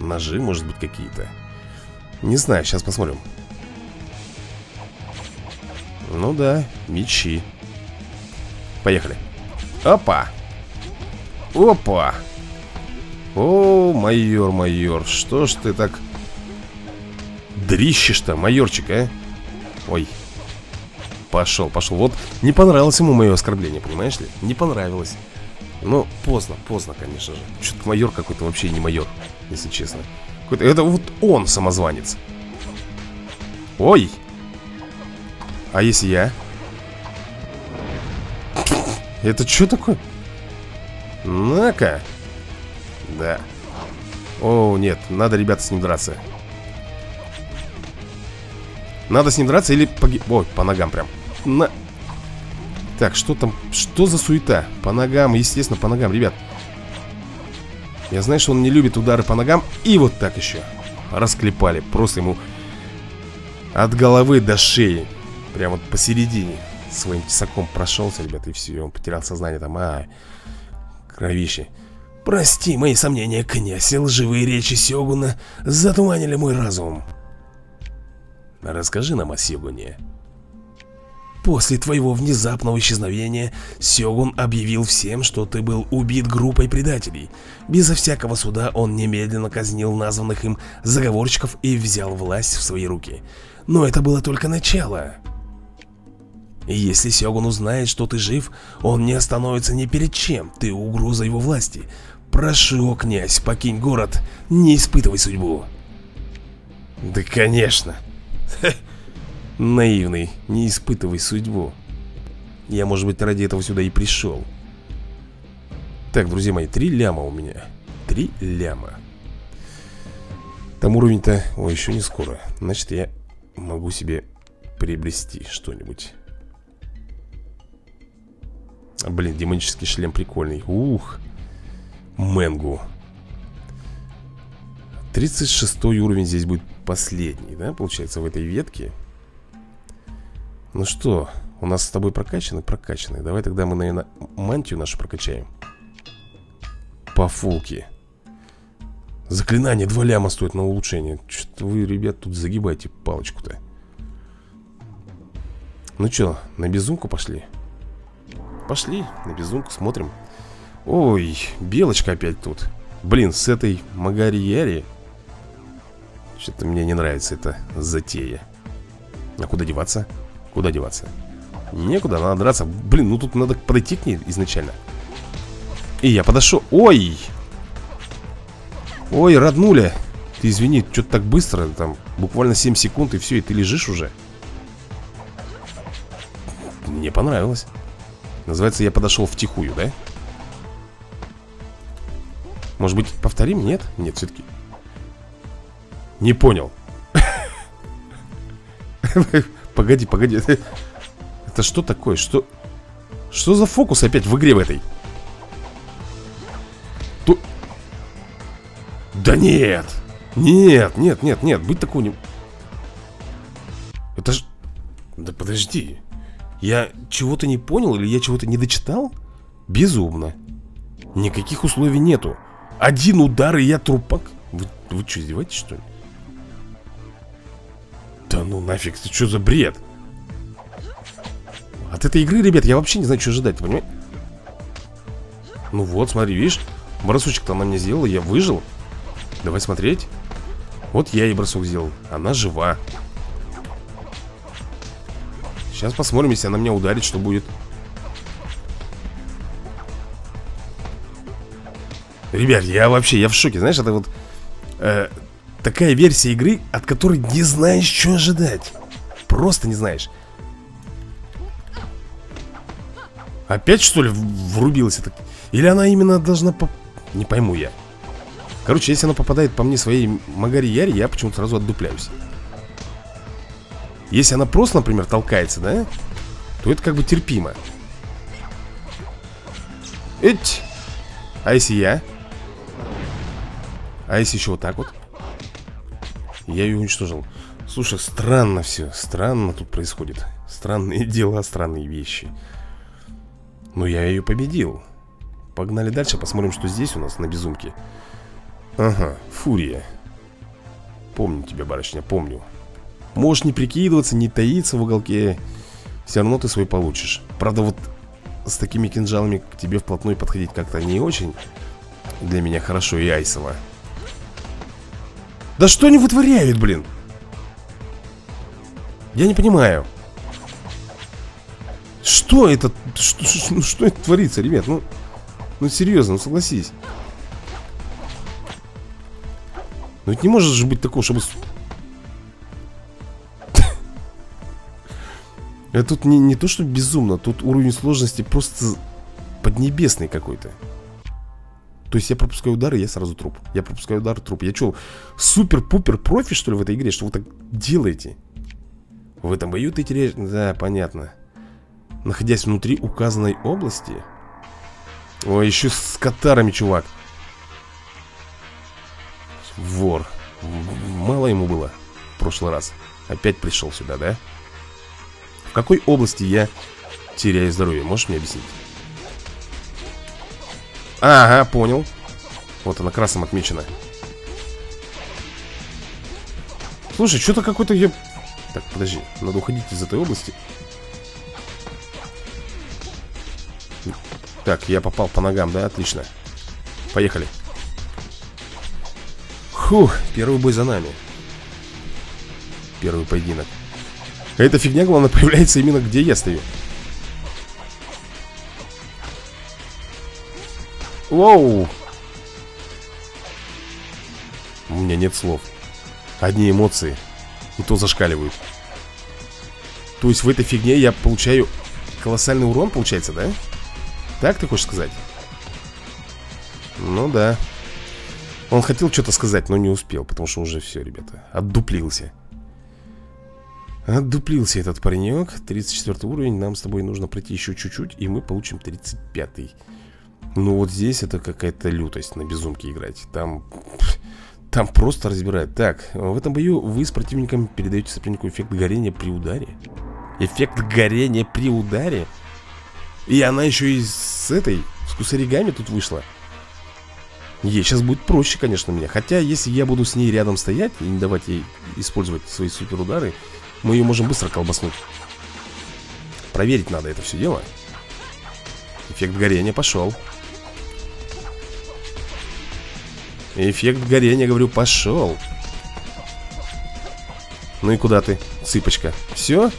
Ножи, может быть, какие-то. Не знаю, сейчас посмотрим. Ну да, мечи. Поехали. Опа. Опа. О, майор, майор, что ж ты так дрищешь-то, майорчик, а? Ой. Пошел, пошел. Вот не понравилось ему мое оскорбление, понимаешь ли? Не понравилось. Но поздно, поздно, конечно же. Что-то майор какой-то вообще не майор, если честно. Это вот он самозванец. Ой. А если я? Это что такое? На-ка. Да. О, нет, надо, ребята, с ним драться. Надо с ним драться или погиб... Ой, по ногам прям. На... Так, что там? Что за суета? По ногам, естественно, по ногам, ребят. Я знаю, что он не любит удары по ногам. И вот так еще. Расклепали, просто ему от головы до шеи. Прям вот посередине своим тесаком прошелся, ребят, и все, он потерял сознание там. А, кровище. Прости мои сомнения, князь, лживые речи Сёгуна затуманили мой разум. Расскажи нам о Сёгуне. После твоего внезапного исчезновения Сёгун объявил всем, что ты был убит группой предателей. Безо всякого суда он немедленно казнил названных им заговорщиков и взял власть в свои руки. Но это было только начало. И если Сёгун узнает, что ты жив, он не остановится ни перед чем. Ты угроза его власти. Прошу, князь, покинь город, не испытывай судьбу. Да, конечно. Ха. Наивный, не испытывай судьбу. Я, может быть, ради этого сюда и пришел. Так, друзья мои, три ляма у меня. Три ляма. Там уровень-то... Ой, еще не скоро. Значит, я могу себе приобрести что-нибудь. Блин, демонический шлем прикольный. Ух. Мэнгу. тридцать шестой уровень здесь будет последний, да, получается, в этой ветке. Ну что, у нас с тобой прокачаны? Прокачаны. Давай тогда мы, наверное, мантию нашу прокачаем. По фулке. Заклинание два ляма стоит на улучшение. Что-то вы, ребят, тут загибаете палочку-то. Ну что, на безумку пошли? Пошли, на безумку смотрим. Ой, белочка опять тут. Блин, с этой Магари-Яри Что-то мне не нравится эта затея. А куда деваться? Куда деваться? Некуда, надо драться. Блин, ну тут надо подойти к ней изначально. И я подошел. Ой! Ой, роднуля! Ты извини, что-то так быстро. Там буквально семь секунд и все, и ты лежишь уже. Мне понравилось. Называется, я подошел втихую, да? Может быть, повторим? Нет? Нет, все-таки. Не понял. Погоди, погоди. Это что такое? Что что за фокус опять в игре в этой? То... Да нет! Нет, нет, нет, нет. Быть такого не... Это ж... Да подожди. Я чего-то не понял или я чего-то не дочитал? Безумно. Никаких условий нету. Один удар и я трупак. Вы, вы что, издеваетесь, что ли? Да ну нафиг, ты что за бред? От этой игры, ребят, я вообще не знаю, что ожидать, понимаешь? Ну вот, смотри, видишь? Бросочек-то она мне сделала, я выжил. Давай смотреть. Вот я ей бросок сделал, она жива. Сейчас посмотрим, если она меня ударит, что будет. Ребят, я вообще, я в шоке, знаешь, это вот э, такая версия игры, от которой не знаешь, что ожидать. Просто не знаешь. Опять, что ли, врубилась это? Или она именно должна поп... Не пойму я. Короче, если она попадает по мне своей магари-яри, я почему-то сразу отдупляюсь. Если она просто, например, толкается, да, то это как бы терпимо. Эть! А если я? А если еще вот так вот? Я ее уничтожил. Слушай, странно все. Странно тут происходит. Странные дела, странные вещи. Но я ее победил. Погнали дальше, посмотрим, что здесь у нас на безумке. Ага, фурия. Помню тебя, барышня, помню. Можешь не прикидываться, не таиться в уголке. Все равно ты свой получишь. Правда, вот с такими кинжалами к тебе вплотную подходить как-то не очень для меня хорошо и айсово. Да что они вытворяют, блин? Я не понимаю. Что это? Что, что, что это творится, ребят? Ну, ну серьезно, ну согласись. Ну ведь не может же быть такого, чтобы... Это тут не, не то, что безумно. Тут уровень сложности просто поднебесный какой-то. То есть я пропускаю удары, я сразу труп. Я пропускаю удар, труп. Я что, супер-пупер профи, что ли, в этой игре? Что вы так делаете? В этом бою ты теряешь... Да, понятно. Находясь внутри указанной области. О, еще с катарами, чувак. Вор. Мало ему было в прошлый раз. Опять пришел сюда, да? В какой области я теряю здоровье? Можешь мне объяснить? Ага, понял. Вот она красным отмечена. Слушай, что-то какой-то я... Так, подожди, надо уходить из этой области. Так, я попал по ногам, да? Отлично. Поехали. Фух, первый бой за нами. Первый поединок. Эта фигня, главное, появляется именно где я стою. Воу! У меня нет слов. Одни эмоции. И то зашкаливают. То есть в этой фигне я получаю колоссальный урон, получается, да? Так ты хочешь сказать? Ну да. Он хотел что-то сказать, но не успел, потому что уже все, ребята. Отдуплился. Отдуплился этот паренек. тридцать четвёртый уровень. Нам с тобой нужно пройти еще чуть-чуть, и мы получим тридцать пятый. Ну вот здесь это какая-то лютость на безумке играть. Там... Там просто разбирают. Так, в этом бою вы с противником передаете сопернику эффект горения при ударе. Эффект горения при ударе? И она еще и с этой, с кусаригами тут вышла. Ей сейчас будет проще, конечно, меня. Хотя, если я буду с ней рядом стоять и не давать ей использовать свои суперудары, мы ее можем быстро колбаснуть. Проверить надо это все дело. Эффект горения пошел. Эффект горения, говорю, пошел. Ну и куда ты, цыпочка? Все?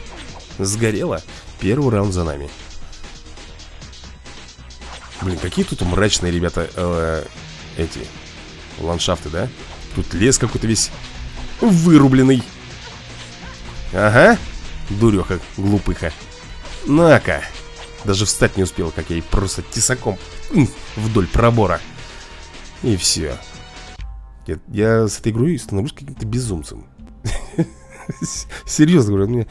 Сгорело? Первый раунд за нами. Блин, какие тут мрачные, ребята, э, эти ландшафты, да? Тут лес какой-то весь вырубленный. Ага, дуреха, глупыха. На-ка. Даже встать не успел, как я ей просто тесаком вдоль пробора. И все. Я, я с этой игрой становлюсь каким-то безумцем. Серьезно говорю, мне...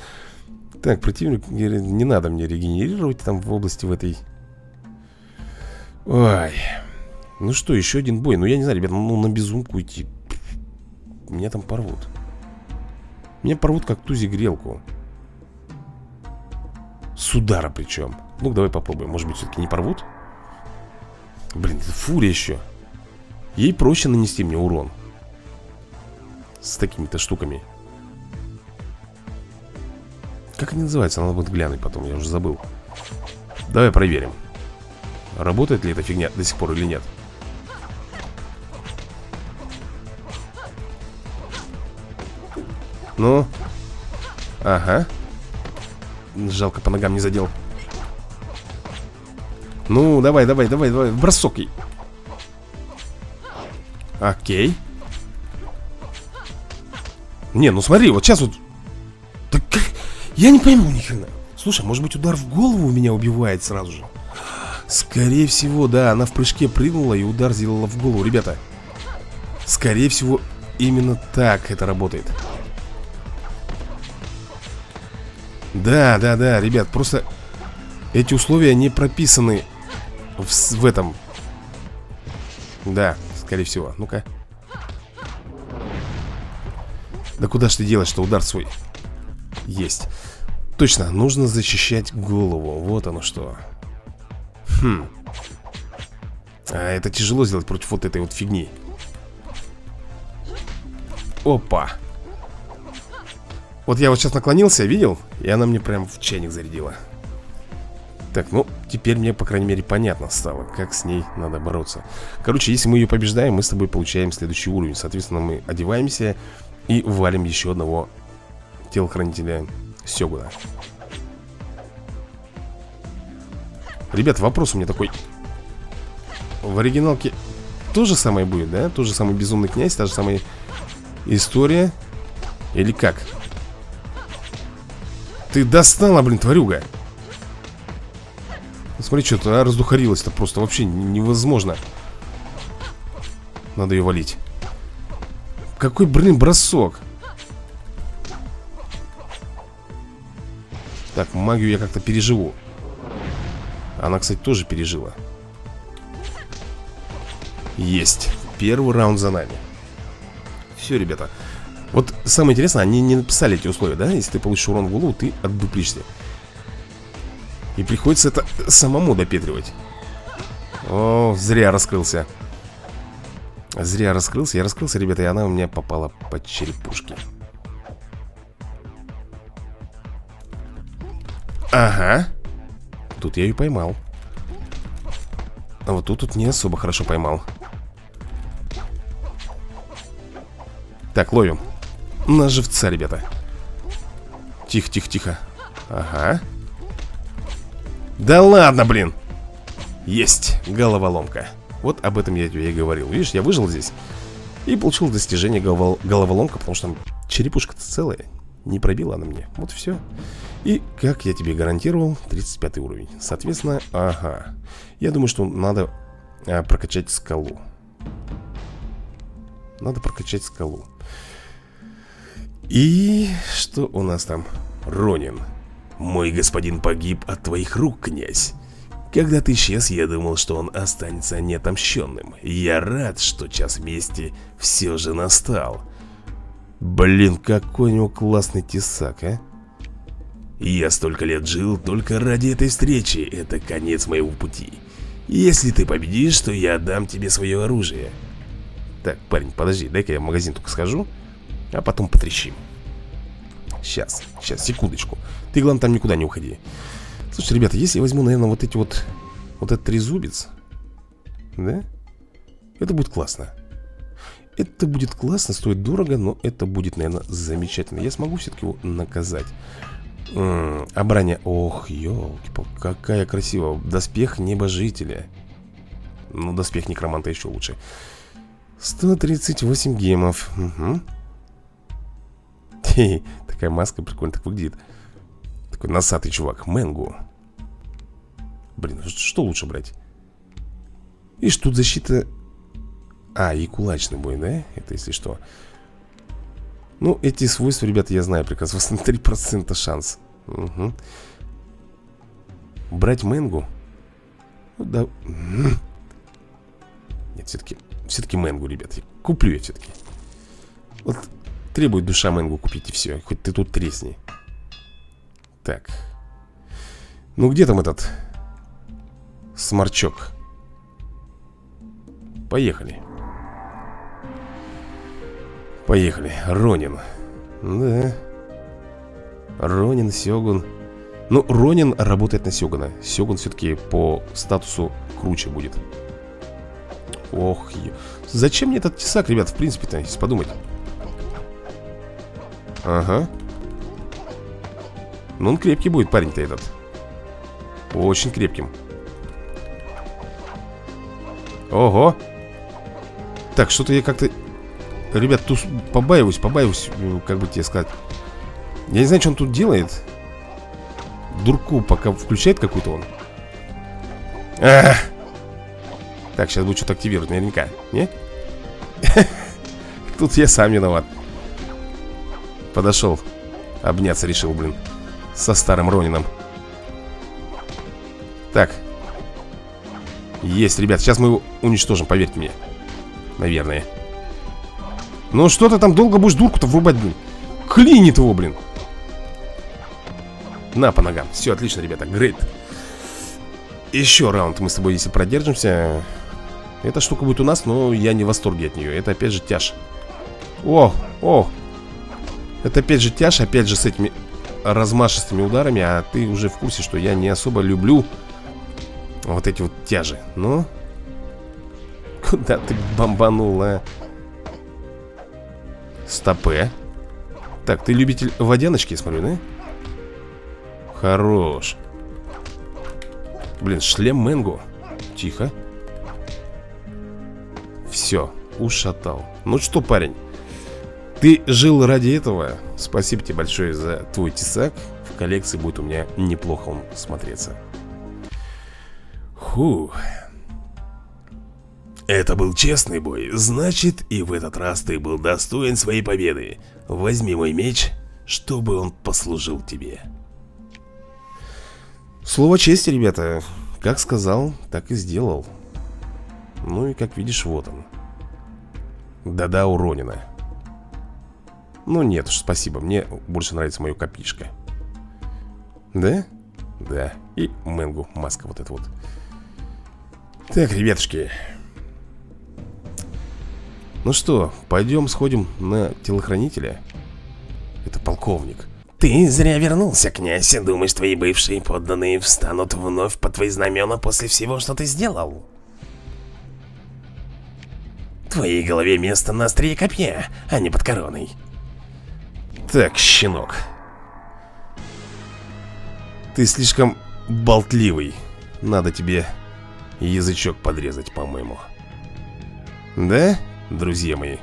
Так, противник, не надо мне регенерировать там в области в этой. Ой. Ну что, еще один бой. Ну я не знаю, ребят, ну на безумку идти. Меня там порвут. Меня порвут как тузи грелку. С удара причем. Ну давай попробуем, может быть все-таки не порвут. Блин, это фурия еще. Ей проще нанести мне урон. С такими-то штуками. Как они называются? Надо будет глянуть потом, я уже забыл. Давай проверим, работает ли эта фигня до сих пор или нет. Ну. Ага. Жалко, по ногам не задел. Ну, давай, давай, давай, давай. Бросок ей. Окей. Не, ну смотри, вот сейчас вот. Так как... Я не пойму ни хрена. Слушай, может быть удар в голову у меня убивает сразу же? Скорее всего, да, она в прыжке прыгнула и удар сделала в голову, ребята. Скорее всего, именно так это работает. Да, да, да, ребят, просто эти условия не прописаны в, в этом. Да, скорее всего. Ну-ка. Да куда ж ты делаешь, что удар свой? Есть. Точно, нужно защищать голову. Вот оно что. Хм. А это тяжело сделать против вот этой вот фигни. Опа. Вот я вот сейчас наклонился, видел? И она мне прям в чайник зарядила. Так, ну, теперь мне, по крайней мере, понятно стало, как с ней надо бороться. Короче, если мы ее побеждаем, мы с тобой получаем следующий уровень. Соответственно, мы одеваемся и валим еще одного телохранителя Сёгуна. Ребят, вопрос у меня такой. В оригиналке то же самое будет, да? Тот же самый Безумный князь, та же самая история. Или как? Ты достала, блин, тварюга. Смотри, что-то раздухарилась-то просто вообще невозможно. Надо ее валить. Какой, блин, бросок. Так, магию я как-то переживу. Она, кстати, тоже пережила. Есть. Первый раунд за нами. Все, ребята. Вот самое интересное, они не написали эти условия, да? Если ты получишь урон в голову, ты отдуплишься. И приходится это самому допетривать. О, зря раскрылся. Зря раскрылся, я раскрылся, ребята, и она у меня попала под черепушки. Ага. Тут я ее поймал. А вот тут, тут не особо хорошо поймал. Так, ловим. На живца, ребята. Тихо, тихо, тихо. Ага. Да ладно, блин. Есть, головоломка. Вот об этом я тебе и говорил. Видишь, я выжил здесь и получил достижение головол... головоломка, потому что черепушка-то целая. Не пробила она мне. Вот все. И, как я тебе гарантировал, тридцать пятый уровень. Соответственно, ага. Я думаю, что надо а, прокачать скалу. Надо прокачать скалу. И что у нас там? Ронин. Мой господин погиб от твоих рук, князь. Когда ты исчез, я думал, что он останется неотомщенным. Я рад, что час мести все же настал. Блин, какой у него классный тесак, а. Я столько лет жил только ради этой встречи. Это конец моего пути. Если ты победишь, то я отдам тебе свое оружие. Так, парень, подожди, дай-ка я в магазин только схожу. А потом потрещим. Сейчас, сейчас, секундочку. Ты, главное, там никуда не уходи. Слушай, ребята, если я возьму, наверное, вот эти вот. Вот этот трезубец. Да? Это будет классно. Это будет классно, стоит дорого, но это будет, наверное, замечательно. Я смогу все-таки его наказать. М-м, а броня... Ох, ёлки-палки, какая красивая. Доспех небожителя. Ну, доспех некроманта еще лучше. сто тридцать восемь гемов. Угу. Хе-хе, такая маска прикольно так выглядит. Такой носатый чувак, Мэнгу. Блин, что лучше брать? Ишь, тут защита... А, и кулачный бой, да? Это если что. Ну, эти свойства, ребята, я знаю прекрасно. На три процента шанс. Угу. Брать Мэнгу? Ну, да. Нет, все-таки... Все-таки Мэнгу, ребят. Я куплю я все-таки. Вот требует душа Мэнгу купить и все. Хоть ты тут тресни. Так. Ну, где там этот... сморчок? Поехали. Поехали. Ронин. Да. Ронин, Сёгун. Ну, Ронин работает на Сёгуна. Сёгун все-таки по статусу круче будет. Ох, ё... Зачем мне этот тесак, ребят? В принципе-то, если подумать. Ага. Ну, он крепкий будет, парень-то этот. Очень крепким. Ого. Так, что-то я как-то... Ребят, тут побаиваюсь, побаиваюсь, как бы тебе сказать. Я не знаю, что он тут делает. Дурку пока включает какую-то он. А-а-а. Так, сейчас будет что-то активировать, наверняка. Не? Тут я сам виноват. Подошел. Обняться решил, блин. Со старым Ронином. Так. Есть, ребят, сейчас мы его уничтожим, поверьте мне. Наверное. Ну что ты там долго будешь дурку-то врубать, блин? Клинит его, блин. На, по ногам. Все, отлично, ребята, грейд. Еще раунд мы с тобой, если продержимся. Эта штука будет у нас, но я не в восторге от нее. Это опять же тяж. О, о. Это опять же тяж, опять же с этими размашистыми ударами. А ты уже в курсе, что я не особо люблю вот эти вот тяжи. Ну, куда ты бомбанула? Стопэ. Так, ты любитель водяночки, я смотрю, да? Хорош. Блин, шлем Мэнгу. Тихо. Все, ушатал. Ну что, парень, ты жил ради этого. Спасибо тебе большое за твой тесак. В коллекции будет у меня неплохо он смотреться. Фу. Это был честный бой, значит и в этот раз ты был достоин своей победы. Возьми мой меч, чтобы он послужил тебе. Слово чести, ребята. Как сказал, так и сделал. Ну и как видишь, вот он. Да-да, у Ронина. Ну нет уж, спасибо, мне больше нравится моя копишка. Да? Да, и Мэнгу, маска вот эта вот. Так, ребятушки. Ну что, пойдем сходим на телохранителя. Это полковник. Ты зря вернулся, князь. Думаешь, твои бывшие подданные встанут вновь под твои знамена после всего, что ты сделал? В твоей голове место на острие копья, а не под короной. Так, щенок. Ты слишком болтливый. Надо тебе... язычок подрезать, по-моему. Да, друзья мои?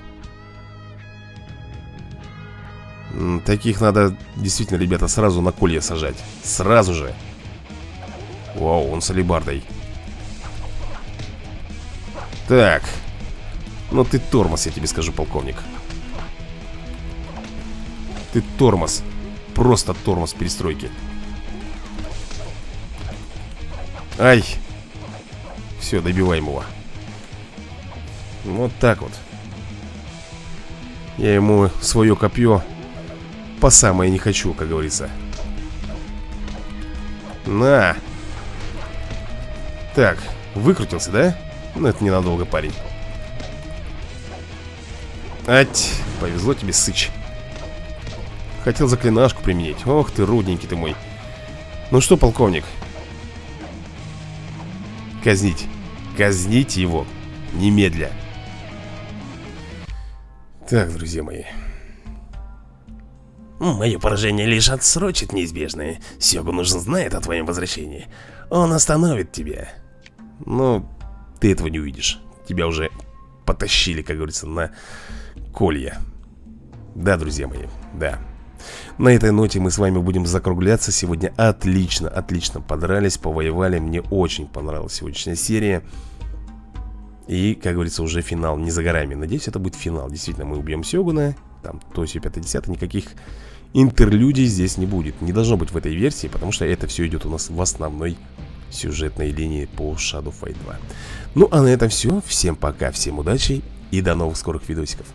Таких надо действительно, ребята, сразу на колья сажать. Сразу же. Вау, он с алебардой. Так. Ну ты тормоз, я тебе скажу, полковник. Ты тормоз. Просто тормоз перестройки. Ай. Все, добиваем его. Вот так вот. Я ему свое копье по самое не хочу, как говорится. На. Так, выкрутился, да? Ну, это ненадолго, парень. Ать, повезло тебе, сыч. Хотел заклинашку применить. Ох ты, рудненький ты мой. Ну что, полковник? Казнить. Казнить его немедля. Так, друзья мои. Мое поражение лишь отсрочит неизбежное. Сёгун уже знает о твоем возвращении. Он остановит тебя. Но ты этого не увидишь. Тебя уже потащили, как говорится, на колья. Да, друзья мои, да. На этой ноте мы с вами будем закругляться. Сегодня отлично, отлично подрались, повоевали. Мне очень понравилась сегодняшняя серия. И, как говорится, уже финал не за горами. Надеюсь, это будет финал. Действительно, мы убьем Сёгуна. Там то сё, пятое-десятое. Никаких интерлюдий здесь не будет. Не должно быть в этой версии, потому что это все идет у нас в основной сюжетной линии по Shadow Fight два. Ну, а на этом все. Всем пока, всем удачи и до новых скорых видосиков.